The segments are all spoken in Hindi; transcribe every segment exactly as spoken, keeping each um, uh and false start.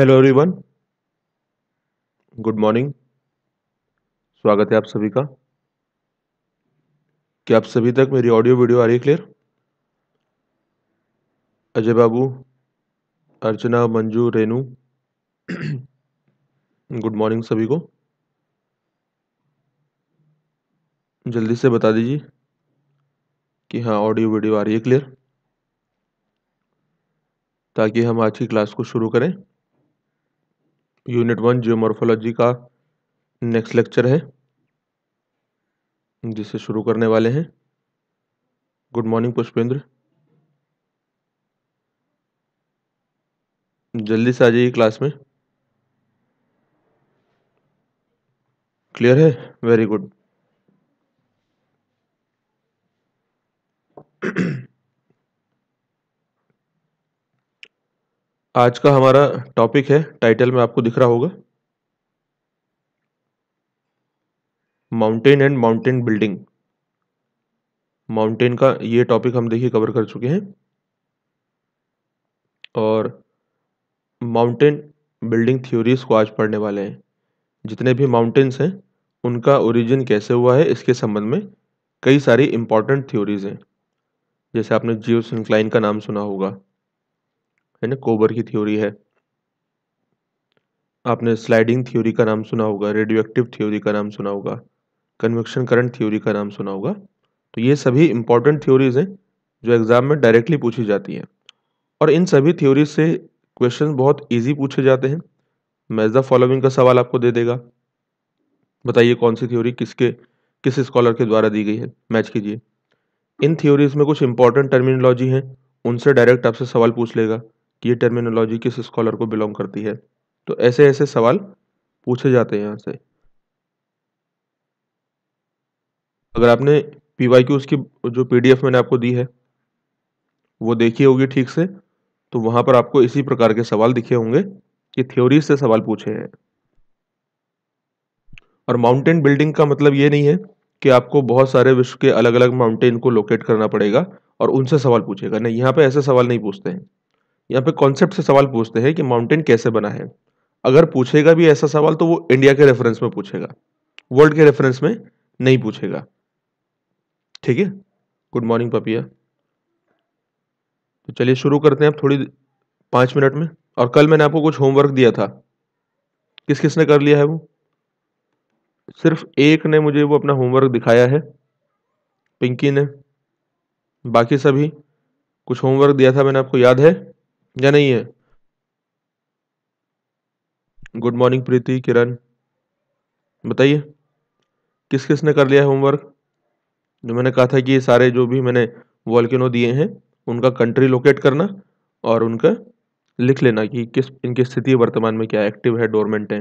Hello everyone, good morning. स्वागत है आप सभी का। क्या आप सभी तक मेरी ऑडियो वीडियो आ रही है clear? Ajay Babu, Archana, Manju, Renu, good morning सभी को। जल्दी से बता दीजिए कि हाँ ऑडियो वीडियो आ रही है क्लियर, ताकि हम आज की क्लास को शुरू करें। यूनिट वन जियोमॉर्फोलॉजी का नेक्स्ट लेक्चर है जिसे शुरू करने वाले हैं। गुड मॉर्निंग पुष्पेंद्र, जल्दी से आ जाइए क्लास में। क्लियर है? Very good. आज का हमारा टॉपिक है, टाइटल में आपको दिख रहा होगा, mountain and mountain building. Mountain का ये टॉपिक हम देखिए कवर कर चुके हैं, और माउंटेन बिल्डिंग थ्योरीज को आज पढ़ने वाले हैं। जितने भी माउंटेन्स हैं उनका ओरिजिन कैसे हुआ है, इसके संबंध में कई सारी इंपॉर्टेंट थ्योरीज हैं। जैसे आपने जियो सिंक्लाइन का नाम सुना होगा, है ना, कोबर की थ्योरी है। आपने स्लाइडिंग थ्योरी का नाम सुना होगा, रेडियोएक्टिव थ्योरी का नाम सुना होगा, कन्वेक्शन करंट थ्योरी का नाम सुना होगा। तो ये सभी इंपॉर्टेंट थ्योरीज हैं जो एग्जाम में डायरेक्टली पूछी जाती हैं, और इन सभी थ्योरीज से क्वेश्चन बहुत इजी पूछे जाते हैं। मैच द फॉलोइंग का सवाल आपको दे देगा, बताइए कौन सी थ्योरी किसके किस स्कॉलर के द्वारा दी गई है, मैच कीजिए। इन थ्योरीज में कुछ इंपॉर्टेंट टर्मिनोलॉजी हैं, उनसे डायरेक्ट आपसे सवाल पूछ लेगा कि ये टर्मिनोलॉजी किस स्कॉलर को बिलोंग करती है। तो ऐसे ऐसे सवाल पूछे जाते हैं यहाँ से। अगर आपने पी वाई क्यू उसकी जो पीडीएफ मैंने आपको दी है वो देखी होगी ठीक से, तो वहाँ पर आपको इसी प्रकार के सवाल दिखे होंगे कि थ्योरी से सवाल पूछे हैं। और माउंटेन बिल्डिंग का मतलब ये नहीं है कि आपको बहुत सारे विश्व के अलग अलग माउंटेन को लोकेट करना पड़ेगा और उनसे सवाल पूछेगा। नहीं, यहाँ पे ऐसे सवाल नहीं पूछते हैं। यहाँ पे कॉन्सेप्ट से सवाल पूछते हैं कि माउंटेन कैसे बना है। अगर पूछेगा भी ऐसा सवाल तो वो इंडिया के रेफरेंस में पूछेगा, वर्ल्ड के रेफरेंस में नहीं पूछेगा। ठीक है, गुड मॉर्निंग पपिया। तो चलिए शुरू करते हैं आप थोड़ी पाँच मिनट में। और कल मैंने आपको कुछ होमवर्क दिया था, किस किसने कर लिया है? वो सिर्फ एक ने मुझे वो अपना होमवर्क दिखाया है, पिंकी ने। बाकी सभी कुछ होमवर्क दिया था मैंने आपको, याद है या नहीं है? गुड मॉर्निंग प्रीति, किरण, बताइए किस किस ने कर लिया है होमवर्क? जो मैंने कहा था कि ये सारे जो भी मैंने वॉल्केनो दिए हैं उनका कंट्री लोकेट करना और उनका लिख लेना कि किस इनकी स्थिति वर्तमान में क्या, एक्टिव है, डोरमेंट है।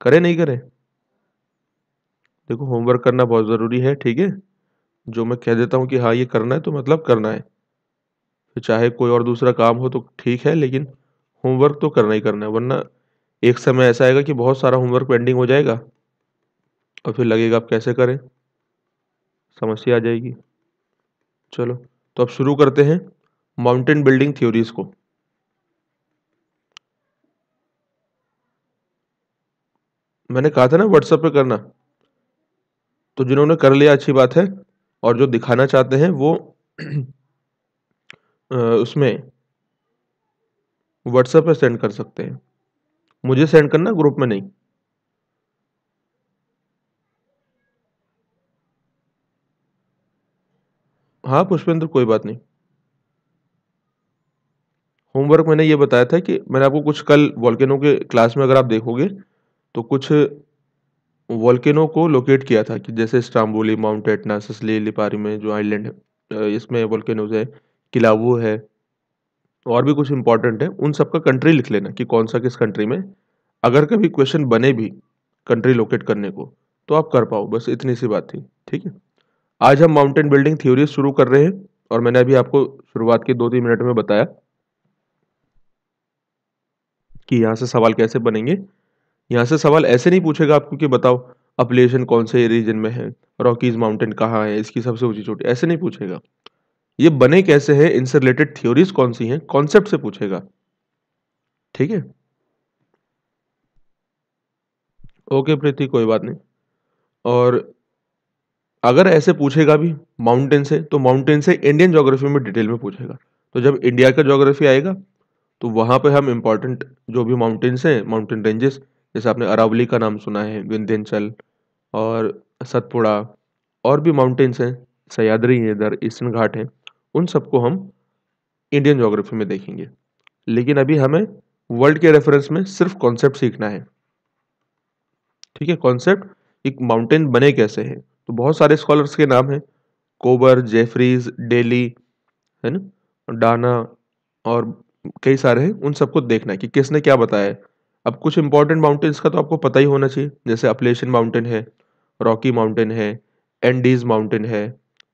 करें नहीं करें? देखो होमवर्क करना बहुत ज़रूरी है। ठीक है, जो मैं कह देता हूँ कि हाँ ये करना है तो मतलब करना है, चाहे कोई और दूसरा काम हो तो ठीक है, लेकिन होमवर्क तो करना ही करना है। वरना एक समय ऐसा आएगा कि बहुत सारा होमवर्क पेंडिंग हो जाएगा और फिर लगेगा आप कैसे करें, समस्या आ जाएगी। चलो तो अब शुरू करते हैं माउंटेन बिल्डिंग थ्योरीज को। मैंने कहा था ना व्हाट्सएप पे करना, तो जिन्होंने कर लिया अच्छी बात है, और जो दिखाना चाहते हैं वो उसमें व्हाट्सएप पे सेंड कर सकते हैं। मुझे सेंड करना, ग्रुप में नहीं। हाँ पुष्पेंद्र, कोई बात नहीं। होमवर्क मैंने ये बताया था कि मैंने आपको कुछ कल वॉल्केनो के क्लास में अगर आप देखोगे तो कुछ वॉल्केनो को लोकेट किया था कि जैसे Stromboli, mount Etna, Sicily, Lipari में जो आइलैंड है इसमें वॉल्केनोज है, किलावू है, और भी कुछ इंपॉर्टेंट है, उन सब का कंट्री लिख लेना कि कौन सा किस कंट्री में। अगर कभी क्वेश्चन बने भी कंट्री लोकेट करने को तो आप कर पाओ, बस इतनी सी बात थी। ठीक है, आज हम माउंटेन बिल्डिंग थ्योरी शुरू कर रहे हैं, और मैंने अभी आपको शुरुआत के दो तीन मिनट में बताया कि यहाँ से सवाल कैसे बनेंगे। यहाँ से सवाल ऐसे नहीं पूछेगा आपको कि बताओ अपलेशन कौन से रीजन में है, रॉकीज माउंटेन कहाँ है, इसकी सबसे ऊंची चोटी, ऐसे नहीं पूछेगा। ये बने कैसे हैं, इनसे रिलेटेड थ्योरीज कौन सी हैं, कॉन्सेप्ट से पूछेगा। ठीक है, ओके प्रीति, कोई बात नहीं। और अगर ऐसे पूछेगा भी माउंटेन से, तो माउंटेन से इंडियन ज्योग्राफी में डिटेल में पूछेगा। तो जब इंडिया का ज्योग्राफी आएगा तो वहाँ पे हम इम्पॉर्टेंट जो भी माउंटेन्स हैं, माउंटेन रेंजेस, जैसे आपने अरावली का नाम सुना है, विंध्याचल और सतपुड़ा, और भी माउंटेन्स हैं, सह्याद्री हैं, इधर ईस्टर्न घाट हैं, उन सबको हम इंडियन ज्योग्राफी में देखेंगे। लेकिन अभी हमें वर्ल्ड के रेफरेंस में सिर्फ कॉन्सेप्ट सीखना है, ठीक है। कॉन्सेप्ट, एक माउंटेन बने कैसे हैं, तो बहुत सारे स्कॉलर्स के नाम हैं, कोबर, जेफरीज, डेली, है ना, डाना, और कई सारे हैं। उन सबको देखना है कि किसने क्या बताया है। अब कुछ इंपॉर्टेंट माउंटेन्स का तो आपको पता ही होना चाहिए, जैसे अपलेशियन माउंटेन है, रॉकी माउंटेन है, एंडीज माउंटेन है,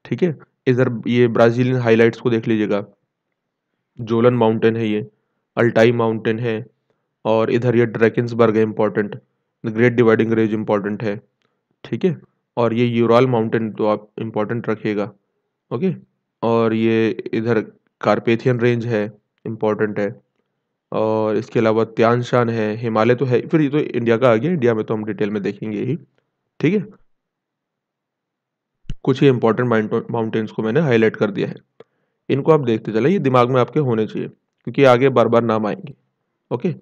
ठीक है। इधर ये ब्राज़ीलियन हाईलाइट्स को देख लीजिएगा, जोलन माउंटेन है, ये अल्टाई माउंटेन है, और इधर ये ड्रैकेन्सबर्ग है important, the Great Dividing Range important है, ठीक है। और ये यूराल माउंटेन तो आप इम्पॉर्टेंट रखिएगा, ओके। और ये इधर कार्पेथियन रेंज है, इम्पॉर्टेंट है, और इसके अलावा त्यान शान है, हिमालय तो है, फिर ये तो इंडिया का आ गया, इंडिया में तो हम डिटेल में देखेंगे ही, ठीक है। कुछ ही इम्पॉर्टेंट माउंटेन्स को मैंने हाईलाइट कर दिया है, इनको आप देखते चले, ये दिमाग में आपके होने चाहिए क्योंकि आगे बार बार नाम आएंगे, ओके।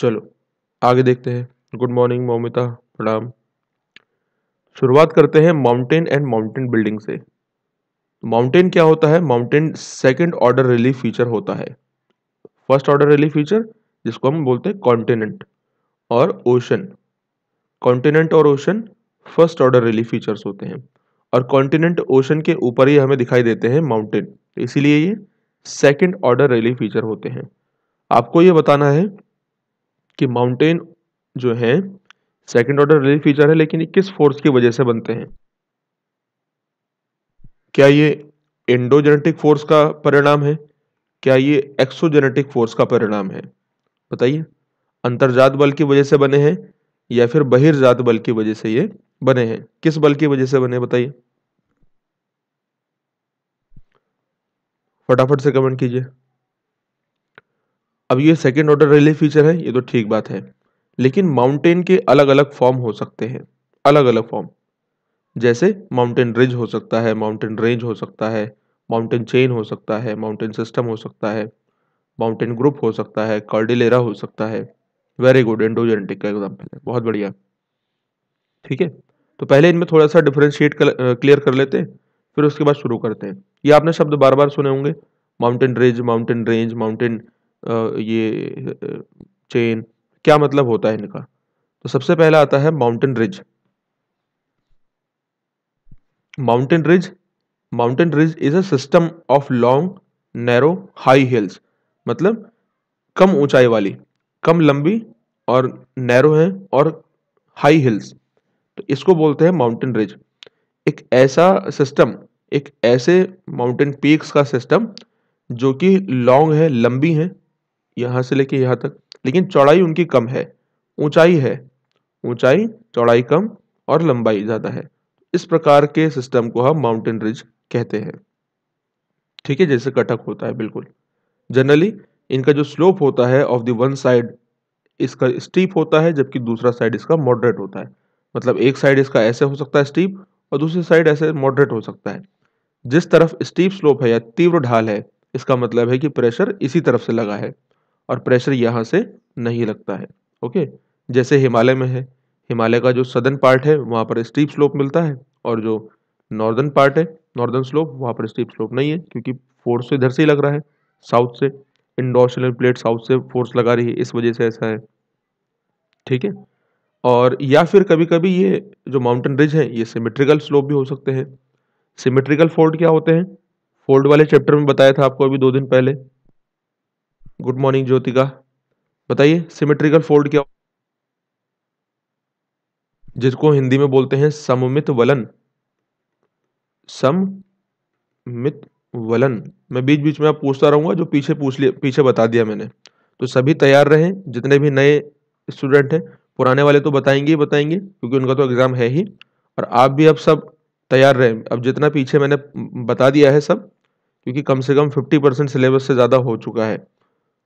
चलो आगे देखते हैं। गुड मॉर्निंग मोमिता, प्रणाम। शुरुआत करते हैं माउंटेन एंड माउंटेन बिल्डिंग से। माउंटेन क्या होता है? Mountain second order relief feature होता है। फर्स्ट ऑर्डर रिलीफ फीचर जिसको हम बोलते हैं कॉन्टिनेंट और ओशन। कॉन्टिनेंट और ocean first order relief features होते हैं, और कॉन्टिनेंट ओशन के ऊपर ही हमें दिखाई देते हैं माउंटेन, इसीलिए ये सेकेंड ऑर्डर रिलीफ फीचर होते हैं। आपको ये बताना है कि माउंटेन जो है सेकंड ऑर्डर रिलीफ फीचर है, लेकिन ये किस फोर्स की वजह से बनते हैं? क्या ये एंडोजेनेटिक फोर्स का परिणाम है? क्या ये एक्सोजेनेटिक फोर्स का परिणाम है? बताइए। अंतर्जात बल की वजह से बने हैं या फिर बहिर्जात बल की वजह से ये बने हैं? किस बल की वजह से बने, बताइए? फटाफट से कमेंट कीजिए। अब ये सेकेंड ऑर्डर रिलीफ फीचर है, ये तो ठीक बात है, लेकिन माउंटेन के अलग अलग फॉर्म हो सकते हैं, अलग अलग फॉर्म, जैसे माउंटेन रिज हो सकता है, माउंटेन रेंज हो सकता है, माउंटेन चेन हो सकता है, माउंटेन सिस्टम हो सकता है, माउंटेन ग्रुप हो सकता है, कॉर्डिलेरा हो सकता है। वेरी गुड, एंडोजेनेटिक का एग्जाम्पल है, बहुत बढ़िया, ठीक है। तो पहले इनमें थोड़ा सा डिफ्रेंशिएट क्लियर कर लेते हैं, फिर उसके बाद शुरू करते हैं। ये आपने शब्द बार बार सुने होंगे, mountain ridge, mountain range, mountain ये चेन, क्या मतलब होता है इनका? तो सबसे पहला आता है mountain ridge. Mountain ridge mountain ridge is a system of long narrow high hills, मतलब कम ऊंचाई वाली, कम लंबी और नैरो है और हाई हिल्स, तो इसको बोलते हैं माउंटेन रिज। एक ऐसा सिस्टम, एक ऐसे माउंटेन पीक्स का सिस्टम जो कि लॉन्ग है, लंबी है, यहाँ से लेके यहाँ तक, लेकिन चौड़ाई उनकी कम है, ऊंचाई है, ऊंचाई चौड़ाई कम और लंबाई ज़्यादा है। इस प्रकार के सिस्टम को हम माउंटेन रिज कहते हैं, ठीक है, जैसे कटक होता है बिल्कुल। जनरली इनका जो स्लोप होता है ऑफ द वन साइड इसका स्टीप होता है, जबकि दूसरा साइड इसका मॉडरेट होता है, मतलब एक साइड इसका ऐसे हो सकता है स्टीप और दूसरी साइड ऐसे मॉडरेट हो सकता है। जिस तरफ स्टीप स्लोप है या तीव्र ढाल है, इसका मतलब है कि प्रेशर इसी तरफ से लगा है और प्रेशर यहाँ से नहीं लगता है, ओके। जैसे हिमालय में है, हिमालय का जो सदर्न पार्ट है वहाँ पर स्टीप स्लोप मिलता है, और जो नॉर्दर्न पार्ट है, नॉर्दर्न स्लोप, वहाँ पर स्टीप स्लोप नहीं है क्योंकि फोर्स इधर से ही लग रहा है, साउथ से, इंडोशियल प्लेट साउथ से फोर्स लगा रही है, इस वजह से ऐसा है, ठीक है। और या फिर कभी कभी ये जो माउंटेन रिज है ये सिमेट्रिकल स्लोप भी हो सकते हैं। सिमेट्रिकल फोल्ड क्या होते हैं? फोल्ड वाले चैप्टर में बताया था आपको अभी दो दिन पहले। गुड मॉर्निंग ज्योतिका, बताइए सिमेट्रिकल फोल्ड क्या, जिसको हिंदी में बोलते हैं सममित वलन। सममित वलन, मैं बीच बीच में आप पूछता रहूंगा, जो पीछे पूछ लिया, पीछे बता दिया मैंने, तो सभी तैयार रहें, जितने भी नए स्टूडेंट हैं, पुराने वाले तो बताएंगे ही बताएंगे क्योंकि उनका तो एग्जाम है ही, और आप भी अब सब तैयार रहें। अब जितना पीछे मैंने बता दिया है सब, क्योंकि कम से कम फिफ्टी परसेंट सिलेबस से ज़्यादा हो चुका है,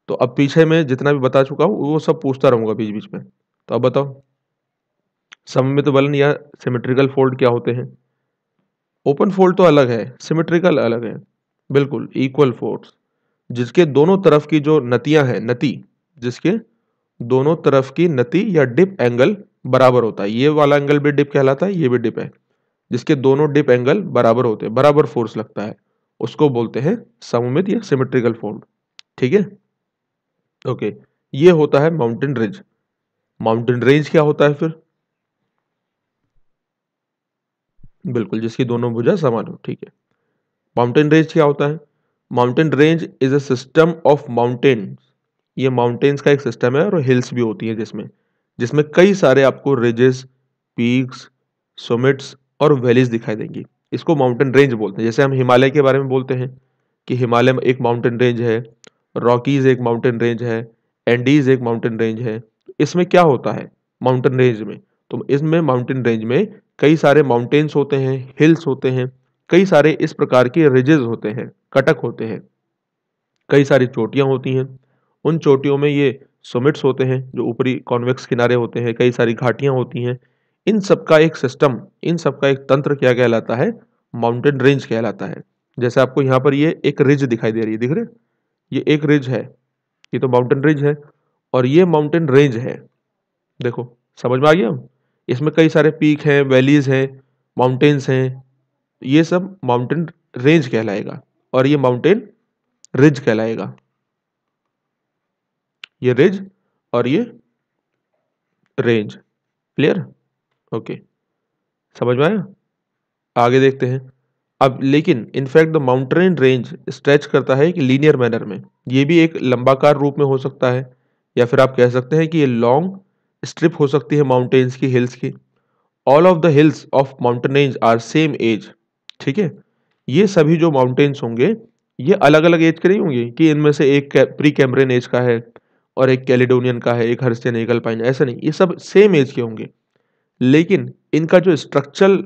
तो अब पीछे मैं जितना भी बता चुका हूँ वो सब पूछता रहूँगा बीच बीच में। तो अब बताओ सममित बलन या सिमेट्रिकल फोल्ड क्या होते हैं? ओपन फोल्ड तो अलग है, सिमेट्रिकल अलग है, बिल्कुल इक्वल फोर्स जिसके दोनों तरफ की जो नतियाँ हैं, नती जिसके दोनों तरफ की नती या डिप एंगल बराबर होता है। ये वाला एंगल भी डिप कहलाता है, ये भी डिप है, जिसके दोनों डिप एंगल बराबर होते हैं, बराबर फोर्स लगता है, उसको बोलते हैं सममित या सिमेट्रिकल फोल्ड। ठीक है, ओके okay, ये होता है माउंटेन रेंज। माउंटेन रेंज क्या होता है फिर? बिल्कुल जिसकी दोनों भुजा समान हो। ठीक है, माउंटेन रेंज क्या होता है? Mountain range is a system of mountains. ये माउंटेन्स का एक सिस्टम है और हिल्स भी होती हैं जिसमें जिसमें कई सारे आपको रेजेस, पीक्स, समिट्स और वैलीज दिखाई देंगी। इसको माउंटेन रेंज बोलते हैं। जैसे हम हिमालय के बारे में बोलते हैं कि हिमालय में एक माउंटेन रेंज है, रॉकीज एक माउंटेन रेंज है, एंडीज एक माउंटेन रेंज है। इसमें क्या होता है माउंटेन रेंज में? तो इसमें माउंटेन रेंज में कई सारे माउंटेन्स होते हैं, हिल्स होते हैं, कई सारे इस प्रकार के रिजेस होते हैं, कटक होते हैं, कई सारी चोटियां होती हैं। उन चोटियों में ये समिट्स होते हैं जो ऊपरी कॉन्वेक्स किनारे होते हैं, कई सारी घाटियां होती हैं। इन सबका एक सिस्टम, इन सबका एक तंत्र क्या कहलाता है? माउंटेन रेंज कहलाता है। जैसे आपको यहाँ पर ये एक रिज दिखाई दे रही है, दिख रहे? ये एक रिज है, ये तो माउंटेन रेंज है और ये माउंटेन रेंज है। देखो समझ में आ गया? इसमें कई सारे पीक हैं, वैलीज हैं, माउंटेन्स हैं, ये सब माउंटेन रेंज कहलाएगा और ये माउंटेन रिज कहलाएगा। ये रिज और ये रेंज, क्लियर? ओके, समझ में आया? आगे देखते हैं अब। लेकिन in fact the mountain range stretch करता है एक लीनियर मैनर में। ये भी एक लंबाकार रूप में हो सकता है या फिर आप कह सकते हैं कि ये लॉन्ग स्ट्रिप हो सकती है माउंटेन्स की, हिल्स की। All of the hills of mountain range are same age. ठीक है, ये सभी जो माउंटेन्स होंगे ये अलग अलग एज के नहीं होंगे कि इनमें से एक प्री कैम्ब्रियन एज का है और एक कैलेडोनियन का है, एक हर्सियन, एक अल्पाइन, ऐसा नहीं, ये सब सेम एज के होंगे। लेकिन इनका जो स्ट्रक्चरल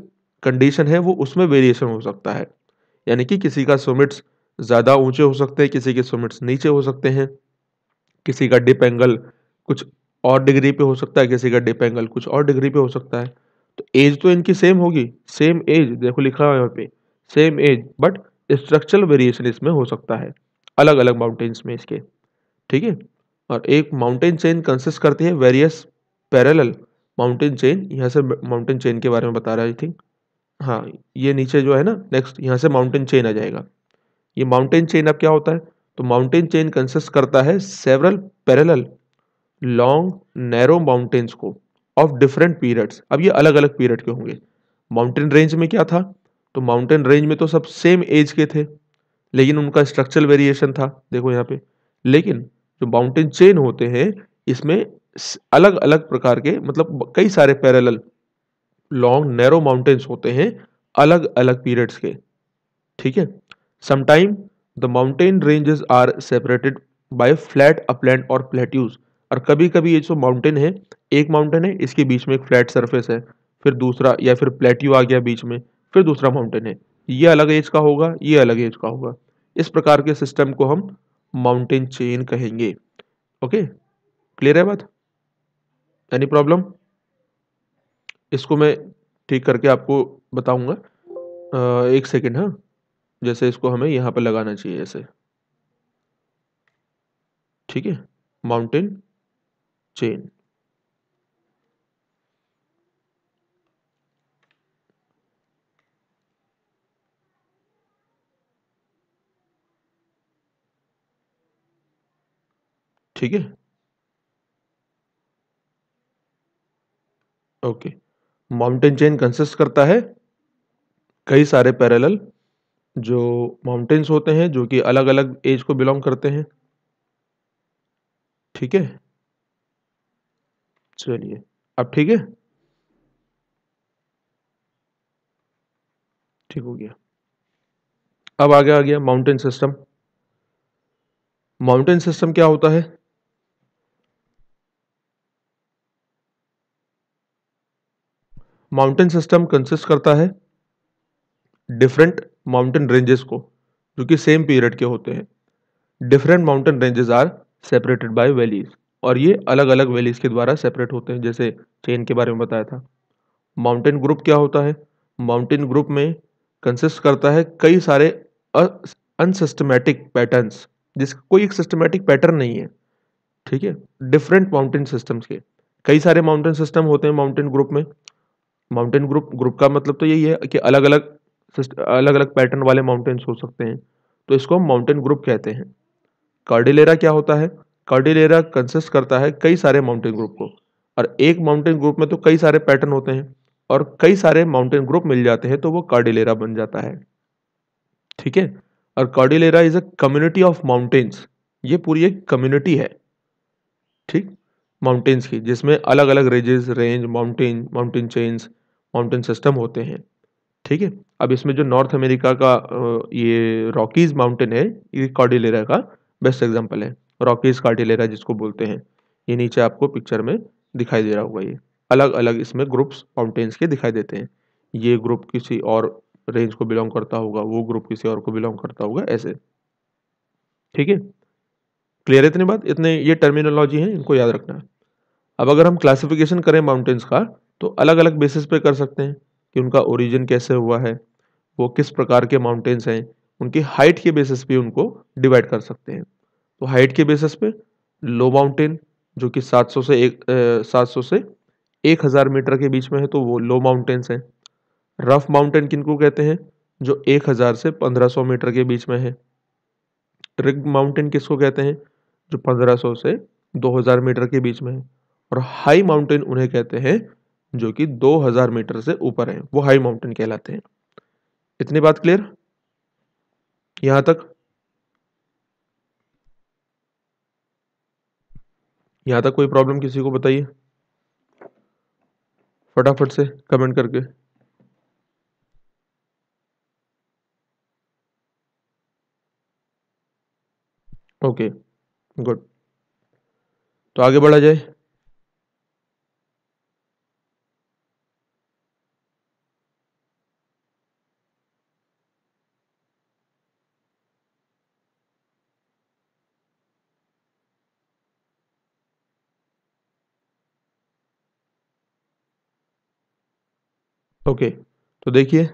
कंडीशन है वो उसमें वेरिएशन हो सकता है, यानी कि किसी का समिट्स ज़्यादा ऊंचे हो सकते हैं, किसी के समिट्स नीचे हो सकते हैं, किसी का डिप एंगल कुछ और डिग्री पे हो सकता है, किसी का डिप एंगल कुछ और डिग्री पे हो सकता है। तो एज तो इनकी सेम होगी, सेम एज, देखो लिखा है यहाँ पे same age, but structural variation इसमें हो सकता है अलग अलग माउंटेन्स में इसके। ठीक है, और एक माउंटेन चेन कंसिस्ट करती है वेरियस पैरेलल माउंटेन चेन। यहाँ से माउंटेन चेन के बारे में बता रहा है आई थिंक, हाँ ये नीचे जो है ना नेक्स्ट, यहाँ से माउंटेन चेन आ जाएगा। ये माउंटेन चेन अब क्या होता है? तो माउंटेन चेन कंसिस्ट करता है several parallel long narrow mountains को ऑफ डिफरेंट पीरियड्स। अब ये अलग अलग पीरियड के होंगे। माउंटेन रेंज में क्या था? तो माउंटेन रेंज में तो सब सेम एज के थे लेकिन उनका स्ट्रक्चरल वेरिएशन था, देखो यहाँ पे। लेकिन जो माउंटेन चेन होते हैं इसमें अलग अलग प्रकार के, मतलब कई सारे पैरेलल लॉन्ग नैरो माउंटेन्स होते हैं अलग अलग पीरियड्स के। ठीक है, sometime the mountain ranges are separated by flat upland और प्लेट्यूज। और कभी कभी ये जो माउंटेन है, एक माउंटेन है इसके बीच में एक फ्लैट सरफेस है, फिर दूसरा, या फिर प्लेट्यू आ गया बीच में, फिर दूसरा माउंटेन है, ये अलग एज का होगा, ये अलग एज का होगा। इस प्रकार के सिस्टम को हम माउंटेन चेन कहेंगे। ओके, क्लियर है बात? Any problem? इसको मैं ठीक करके आपको बताऊंगा, एक सेकेंड। हाँ, जैसे इसको हमें यहाँ पर लगाना चाहिए ऐसे, ठीक है, माउंटेन चेन। ठीक है, ओके, माउंटेन चेन कंसिस्ट करता है कई सारे पैरेलल जो माउंटेन्स होते हैं जो कि अलग अलग एज को बिलोंग करते हैं। ठीक है, चलिए अब ठीक है, ठीक हो गया। अब आगे आ गया माउंटेन सिस्टम। माउंटेन सिस्टम क्या होता है? माउंटेन सिस्टम कंसिस्ट करता है डिफरेंट माउंटेन रेंजेस को जो कि सेम पीरियड के होते हैं। Different mountain ranges are separated by valleys, और ये अलग अलग वैलीज के द्वारा सेपरेट होते हैं, जैसे चेन के बारे में बताया था। माउंटेन ग्रुप क्या होता है? माउंटेन ग्रुप में कंसिस्ट करता है कई सारे अनसिस्टमैटिक पैटर्न्स, जिसका कोई एक सिस्टमैटिक पैटर्न नहीं है, ठीक है, डिफरेंट माउंटेन सिस्टम्स के। कई सारे माउंटेन सिस्टम होते हैं माउंटेन ग्रुप में। माउंटेन ग्रुप ग्रुप का मतलब तो यही है कि अलग अलग अलग अलग पैटर्न वाले माउंटेन्स हो सकते हैं, तो इसको हम माउंटेन ग्रुप कहते हैं। कार्डिलेरा क्या होता है? कार्डिलेरा कंसिस्ट करता है कई सारे माउंटेन ग्रुप को, और एक माउंटेन ग्रुप में तो कई सारे पैटर्न होते हैं, और कई सारे माउंटेन ग्रुप मिल जाते हैं तो वो कार्डिलेरा बन जाता है, ठीक है। और cordillera is a community of mountains, ये पूरी एक कम्युनिटी है, ठीक, माउंटेन्स की, जिसमें अलग अलग ranges, range, mountain, mountain chains, mountain system होते हैं, ठीक है। अब इसमें जो नॉर्थ अमेरिका का ये रॉकीज माउंटेन है, ये कार्डिलेरा का बेस्ट एग्जांपल है। रॉकीज कार्डिलेरा जिसको बोलते हैं, ये नीचे आपको पिक्चर में दिखाई दे रहा होगा। ये अलग अलग इसमें ग्रुप्स माउंटेन्स के दिखाई देते हैं। ये ग्रुप किसी और रेंज को बिलोंग करता होगा, वो ग्रुप किसी और को बिलोंग करता होगा, ऐसे, ठीक है। क्लियर है इतनी बात? इतने ये टर्मिनोलॉजी है, इनको याद रखना है। अब अगर हम क्लासिफिकेशन करें माउंटेन्स का, तो अलग अलग बेसिस पे कर सकते हैं कि उनका ओरिजिन कैसे हुआ है, वो किस प्रकार के माउंटेन्स हैं, उनकी हाइट के बेसिस पे उनको डिवाइड कर सकते हैं। तो हाइट के बेसिस पे लो माउंटेन, जो कि सात सौ से एक सात सौ से एक हज़ार मीटर के बीच में है, तो वो लो माउंटेन्स हैं। रफ माउंटेन किनको कहते हैं? जो एक हज़ार से पंद्रह सौ मीटर के बीच में है। ट्रिग माउंटेन किसको कहते हैं? जो पंद्रह सौ से दो हज़ार मीटर के बीच में है। और हाई माउंटेन उन्हें कहते हैं जो कि दो हज़ार मीटर से ऊपर है, वो हाई माउंटेन कहलाते हैं। इतनी बात क्लियर यहाँ तक? यहाँ तक कोई प्रॉब्लम किसी को बताइए फटाफट से कमेंट करके। Okay, good. तो आगे बढ़ा जाए। ओके, तो देखिए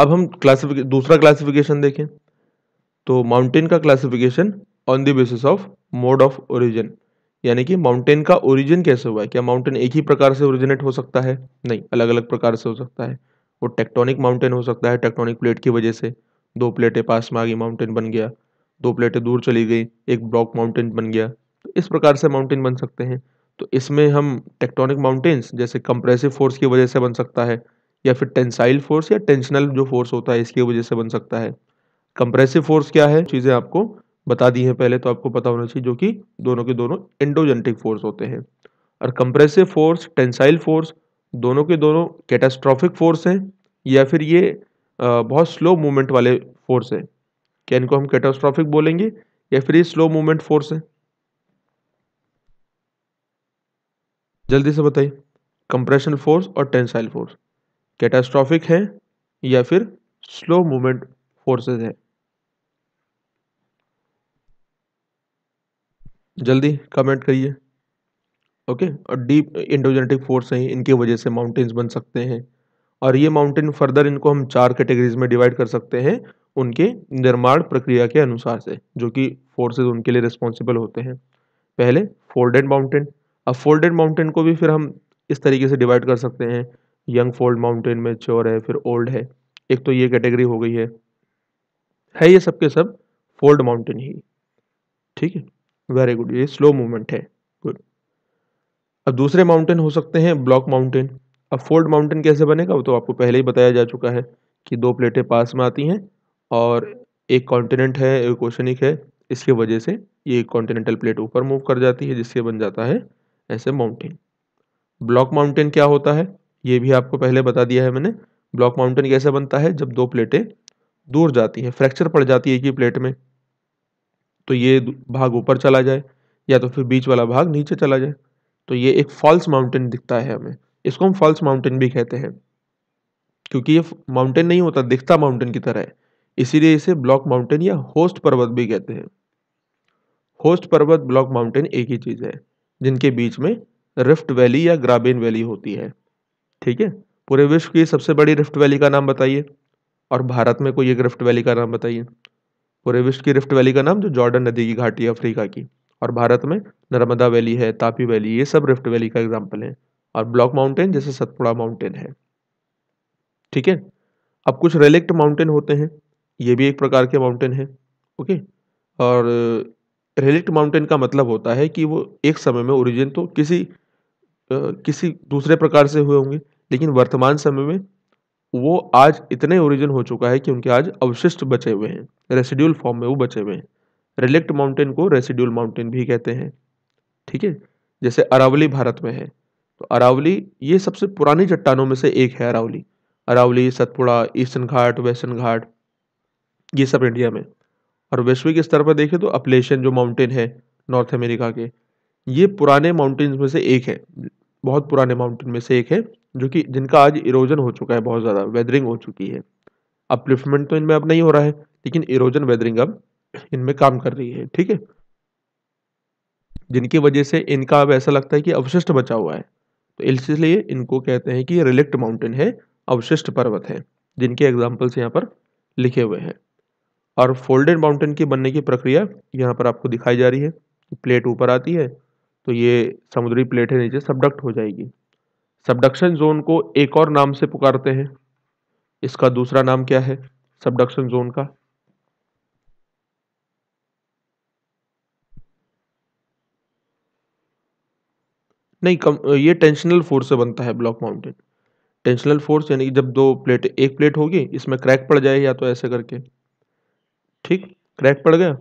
अब हम क्लासिफिकेशन, दूसरा क्लासिफिकेशन देखें तो माउंटेन का classification on the basis of mode of origin, यानी कि माउंटेन का ओरिजिन कैसे हुआ है। क्या माउंटेन एक ही प्रकार से ओरिजिनेट हो सकता है? नहीं, अलग अलग प्रकार से हो सकता है। वो टेक्टोनिक माउंटेन हो सकता है, टेक्टोनिक प्लेट की वजह से दो प्लेटें पास में आ गई माउंटेन बन गया, दो प्लेटें दूर चली गई एक ब्लॉक माउंटेन बन गया, तो इस प्रकार से माउंटेन बन सकते हैं। तो इसमें हम टेक्टोनिक माउंटेन्स जैसे कंप्रेसिव फोर्स की वजह से बन सकता है, या फिर टेंसाइल फोर्स या टेंशनल जो फोर्स होता है इसकी वजह से बन सकता है। कंप्रेसिव फोर्स क्या है, चीज़ें आपको बता दी हैं पहले, तो आपको पता होना चाहिए, जो कि दोनों के दोनों एंडोजेनेटिक फोर्स होते हैं। और कंप्रेसिव फोर्स, टेंसाइल फोर्स दोनों के दोनों कैटास्ट्रॉफिक फोर्स हैं, या फिर ये बहुत स्लो मूवमेंट वाले फोर्स हैं। क्या इनको हम कैटास्ट्रॉफिक बोलेंगे या फिर ये स्लो मूवमेंट फोर्स हैं? जल्दी से बताइए। कंप्रेशन फोर्स और टेंसाइल फोर्स कैटास्ट्रॉफिक हैं या फिर स्लो मूवमेंट फोर्सेस हैं? जल्दी कमेंट करिए। ओके, और डीप एंडोजेनेटिक फोर्स हैं, इनकी वजह से माउंटेन्स बन सकते हैं। और ये माउंटेन फर्दर इनको हम चार कैटेगरीज में डिवाइड कर सकते हैं उनके निर्माण प्रक्रिया के अनुसार से, जो कि फोर्सेस उनके लिए रिस्पॉन्सिबल होते हैं। पहले फोल्डेड माउंटेन। अब फोल्डेड माउंटेन को भी फिर हम इस तरीके से डिवाइड कर सकते हैं, यंग फोल्ड माउंटेन, मैच्योर है, फिर ओल्ड है। एक तो ये कैटेगरी हो गई है है ये सब के सब फोल्ड माउंटेन ही, ठीक है, वेरी गुड। ये स्लो मूवमेंट है, गुड। अब दूसरे माउंटेन हो सकते हैं ब्लॉक माउंटेन। अब फोल्ड माउंटेन कैसे बनेगा वो तो आपको पहले ही बताया जा चुका है कि दो प्लेटें पास में आती हैं और एक कॉन्टिनेंट है, एक ओशनिक है, इसके वजह से ये कॉन्टिनेंटल प्लेट ऊपर मूव कर जाती है, जिससे बन जाता है ऐसे माउंटेन। ब्लॉक माउंटेन क्या होता है ये भी आपको पहले बता दिया है मैंने। ब्लॉक माउंटेन कैसे बनता है? जब दो प्लेटें दूर जाती है, फ्रैक्चर पड़ जाती है एक ही प्लेट में, तो ये भाग ऊपर चला जाए या तो फिर बीच वाला भाग नीचे चला जाए, तो ये एक फॉल्स माउंटेन दिखता है हमें। इसको हम फॉल्स माउंटेन भी कहते हैं क्योंकि ये माउंटेन नहीं होता, दिखता माउंटेन की तरह है, इसीलिए इसे ब्लॉक माउंटेन या होस्ट पर्वत भी कहते हैं। होस्ट पर्वत, ब्लॉक माउंटेन एक ही चीज़ है, जिनके बीच में रिफ्ट वैली या ग्राबेन वैली होती है। ठीक है, पूरे विश्व की सबसे बड़ी रिफ्ट वैली का नाम बताइए और भारत में कोई एक रिफ्ट वैली का नाम बताइए। पूरे विश्व की रिफ्ट वैली का नाम, जो जॉर्डन नदी की घाटी है अफ्रीका की, और भारत में नर्मदा वैली है, तापी वैली, ये सब रिफ्ट वैली का एग्जाम्पल है। और ब्लॉक माउंटेन जैसे सतपुड़ा माउंटेन है। ठीक है, अब कुछ रेलिक्ट माउंटेन होते हैं, ये भी एक प्रकार के माउंटेन है। ओके, और रेलिक्ट माउंटेन का मतलब होता है कि वो एक समय में ओरिजिन तो किसी किसी दूसरे प्रकार से हुए होंगे, लेकिन वर्तमान समय में वो आज इतने ओरिजिन हो चुका है कि उनके आज अवशिष्ट बचे हुए हैं, रेसिड्यूल फॉर्म में वो बचे हुए हैं। रेलिक्ट माउंटेन को रेसिड्यूल माउंटेन भी कहते हैं। ठीक है, जैसे अरावली भारत में है, तो अरावली ये सबसे पुरानी चट्टानों में से एक है। अरावली अरावली सतपुड़ा, ईस्टर्न घाट, वेस्टर्न घाट, ये सब इंडिया में। और वैश्विक स्तर पर देखें तो अपलेशन जो माउंटेन है नॉर्थ अमेरिका के, ये पुराने माउंटेन्स में से एक है, बहुत पुराने माउंटेन में से एक है, जो कि जिनका आज इरोजन हो चुका है, बहुत ज़्यादा वेदरिंग हो चुकी है। अपलिफ्टमेंट तो इनमें अब नहीं हो रहा है, लेकिन इरोजन वेदरिंग अब इनमें काम कर रही है। ठीक है, जिनकी वजह से इनका अब ऐसा लगता है कि अवशिष्ट बचा हुआ है, तो इसलिए इनको कहते हैं कि ये रिलिक्ट माउंटेन है, अवशिष्ट पर्वत है, जिनके एग्जाम्पल्स यहाँ पर लिखे हुए हैं। और फोल्डेड माउंटेन की बनने की प्रक्रिया यहाँ पर आपको दिखाई जा रही है। प्लेट ऊपर आती है तो ये समुद्री प्लेट है नीचे सबडक्ट हो जाएगी। सबडक्शन जोन को एक और नाम से पुकारते हैं, इसका दूसरा नाम क्या है सबडक्शन जोन का? नहीं, कम, ये टेंशनल फोर्स से बनता है ब्लॉक माउंटेन। टेंशनल फोर्स यानी जब दो प्लेट, एक प्लेट होगी इसमें क्रैक पड़ जाए, या तो ऐसे करके, ठीक, क्रैक पड़ गया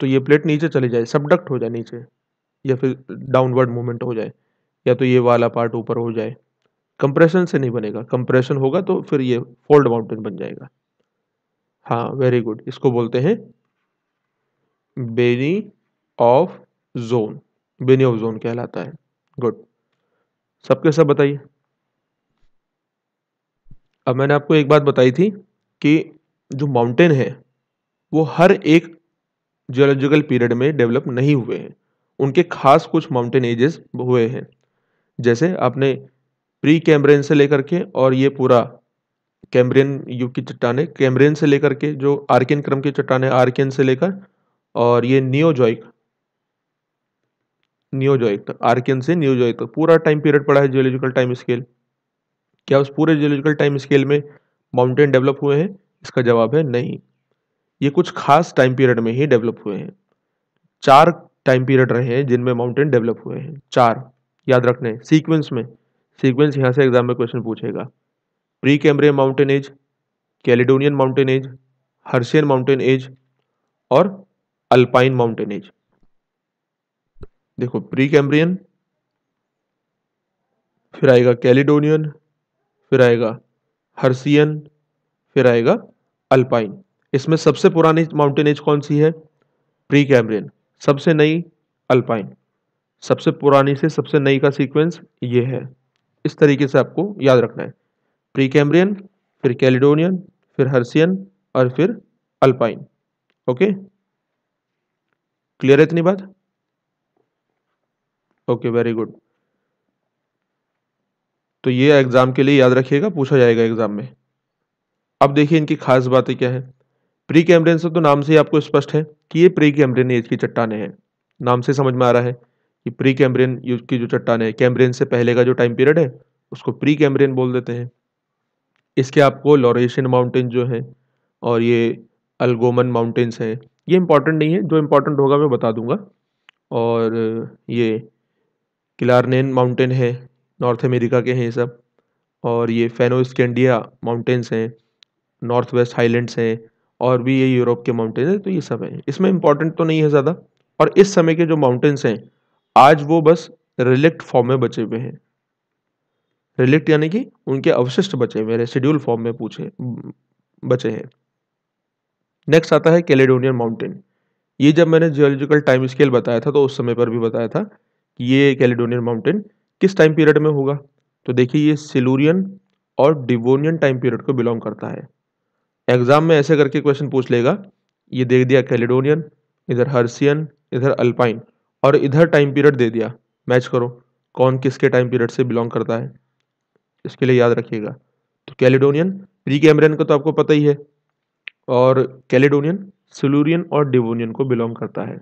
तो ये प्लेट नीचे चली जाए, सबडक्ट हो जाए नीचे, या फिर डाउनवर्ड मूवमेंट हो जाए, या तो ये वाला पार्ट ऊपर हो जाए। कंप्रेशन से नहीं बनेगा, कंप्रेशन होगा तो फिर ये फोल्ड माउंटेन बन जाएगा। हाँ, वेरी गुड, इसको बोलते हैं Benioff zone, Benioff zone कहलाता है। गुड, सबके सब बताइए। अब मैंने आपको एक बात बताई थी कि जो माउंटेन है वो हर एक जियोलॉजिकल पीरियड में डेवलप नहीं हुए हैं, उनके खास कुछ माउंटेन एजेस हुए हैं। जैसे आपने प्री कैम्ब्रियन से लेकर के, और ये पूरा कैम्ब्रियन युग की चट्टानें, कैम्ब्रियन से लेकर के जो आर्कियन क्रम की चट्टानें, आर्कियन से लेकर, और ये नियोजॉइक, नियोजॉइक तक, आर्कियन से नियोजॉइक तक पूरा टाइम पीरियड पड़ा है, जियोलॉजिकल टाइम स्केल। क्या उस पूरे जियोलॉजिकल टाइम स्केल में माउंटेन डेवलप हुए हैं? इसका जवाब है नहीं, ये कुछ खास टाइम पीरियड में ही डेवलप हुए हैं। चार टाइम पीरियड रहे हैं जिनमें माउंटेन डेवलप हुए हैं, चार, याद रखने, सीक्वेंस में, सीक्वेंस यहाँ से एग्जाम में क्वेश्चन पूछेगा। Pre Cambrian mountain age, Caledonian mountain age, Hercynian mountain age और अल्पाइन माउंटेन एज। देखो, प्री कैम्ब्रियन, फिर आएगा कैलेडोनियन, फिर आएगा हर्शियन, फिर आएगा अल्पाइन। इसमें सबसे पुरानी माउंटेन एज कौन सी है? Pre Cambrian. सबसे नई अल्पाइन। सबसे पुरानी से सबसे नई का सीक्वेंस ये है। इस तरीके से आपको याद रखना है, प्री कैम्ब्रियन, फिर कैलेडोनियन, फिर हर्शियन और फिर अल्पाइन। ओके, क्लियर है इतनी बात? Okay, very good. तो ये एग्जाम के लिए याद रखिएगा, पूछा जाएगा एग्जाम में। अब देखिए इनकी खास बातें क्या है। प्री कैम्ब्रियन से तो नाम से ही आपको स्पष्ट है कि ये प्री कैम्ब्रियन एज की चट्टानें हैं, नाम से समझ में आ रहा है कि प्री कैम्ब्रियन युग की जो चट्टानें, कैम्ब्रियन से पहले का जो टाइम पीरियड है उसको प्री कैम्ब्रियन बोल देते हैं। इसके आपको लॉरेशियन माउंटेन जो है और ये अलगोमन माउंटेन्स हैं, ये इंपॉर्टेंट नहीं है, जो इम्पॉर्टेंट होगा मैं बता दूंगा। और ये क्लारनेन माउंटेन है, नॉर्थ अमेरिका के हैं ये सब। और ये फेनोस्कैंडिया माउंटेन्स हैं, नॉर्थ वेस्ट हाईलैंड्स हैं, और भी ये यूरोप के माउंटेन है। तो ये सब है, इसमें इम्पॉर्टेंट तो नहीं है ज़्यादा। और इस समय के जो माउंटेन्स हैं आज वो बस रिलिक्ट फॉर्म में बचे हुए हैं। रिलिक्ट यानी कि उनके अवशिष्ट बचे हुए, रेसिड्यूल फॉर्म में पूछे बचे हैं। नेक्स्ट आता है कैलेडोनियन माउंटेन। ये जब मैंने जियोलॉजिकल टाइम स्केल बताया था तो उस समय पर भी बताया था कि ये कैलेडोनियन माउंटेन किस टाइम पीरियड में होगा। तो देखिए, ये सिलूरियन और डिवोनियन टाइम पीरियड को बिलोंग करता है। एग्जाम में ऐसे करके क्वेश्चन पूछ लेगा, ये दे दिया कैलेडोनियन इधर हर्सियन, इधर अल्पाइन और इधर टाइम पीरियड दे दिया। मैच करो कौन किसके टाइम पीरियड से बिलोंग करता है, इसके लिए याद रखिएगा। तो कैलेडोनियन प्री कैम्ब्रियन का तो आपको पता ही है, और कैलेडोनियन सिलूरियन और डिवोनियन को बिलोंग करता है।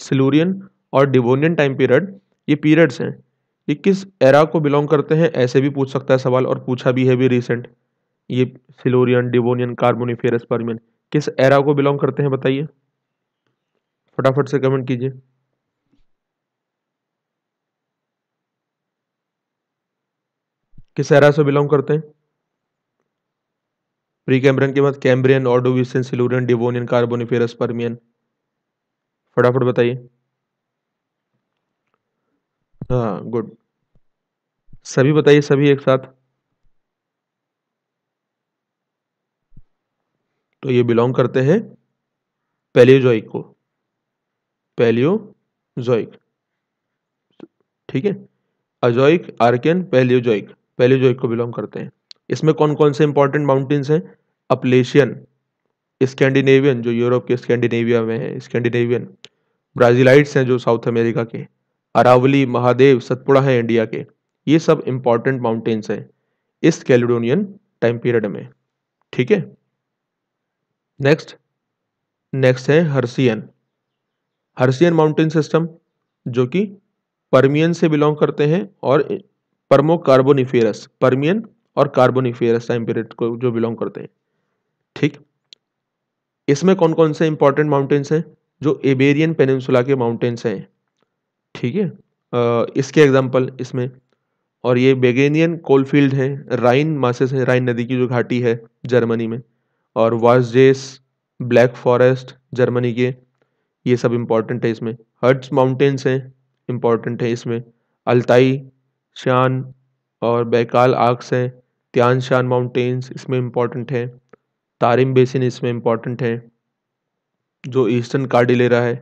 सिलूरियन और डिवोनियन टाइम पीरियड, ये पीरियड्स हैं, ये किस एरा को बिलोंग करते हैं ऐसे भी पूछ सकता है सवाल, और पूछा भी है भी रिसेंट। ये सिलोरियन, डिवोनियन, कार्बोनिफेरस, परमियन किस एरा को बिलोंग करते हैं बताइए, फटाफट से कमेंट कीजिए। किस एरा से बिलोंग करते हैं? प्री कैम्ब्रियन के बाद Cambrian, Ordovician, Silurian, Devonian, Carboniferous, Permian, फटाफट बताइए। हाँ गुड, सभी बताइए, सभी एक साथ। तो ये बिलोंग करते हैं पैलियोजोइक को, पैलियोजोइक, ठीक है, अजोइक, आर्कियन, पैलियोजोइक, पैलियोजोइक को बिलोंग करते हैं। इसमें कौन कौन से इंपॉर्टेंट माउंटेन्स हैं? अपलेशियन, स्कैंडिनेवियन जो यूरोप के स्कैंडिनेविया में है, स्कैंडिनेवियन, ब्राजीलाइट्स हैं जो साउथ अमेरिका के, अरावली, महादेव, सतपुड़ा है इंडिया के, ये सब इंपॉर्टेंट माउंटेन्स हैं इस कैलेडोनियन टाइम पीरियड में, ठीक है। नेक्स्ट नेक्स्ट है हर्सियन, हर्सियन माउंटेन सिस्टम जो कि परमियन से बिलोंग करते हैं, और परमो कार्बोनिफेरस, परमियन और कार्बोनिफेरस टाइम पीरियड को जो बिलोंग करते हैं, ठीक। इसमें कौन कौन से इंपॉर्टेंट माउंटेन्स हैं? जो इबेरियन पेनिनसुला के माउंटेन्स हैं, ठीक है, आ, इसके एग्जांपल इसमें, और ये बेगेनियन कोलफील्ड है, राइन मासेस हैं, राइन नदी की जो घाटी है जर्मनी में, और वाजेस, ब्लैक फॉरेस्ट जर्मनी के, ये सब इम्पॉर्टेंट है इसमें। हर्ट्स माउंटेन्स हैं, इम्पॉर्टेंट है इसमें, अल्ताई, शान और बैकाल आक्स हैं, त्यान शान माउंटेन्स इसमें इम्पॉर्टेंट है, तारिम बेसिन इसमें इम्पॉर्टेंट है, जो ईस्टर्न कार्डिलेरा है,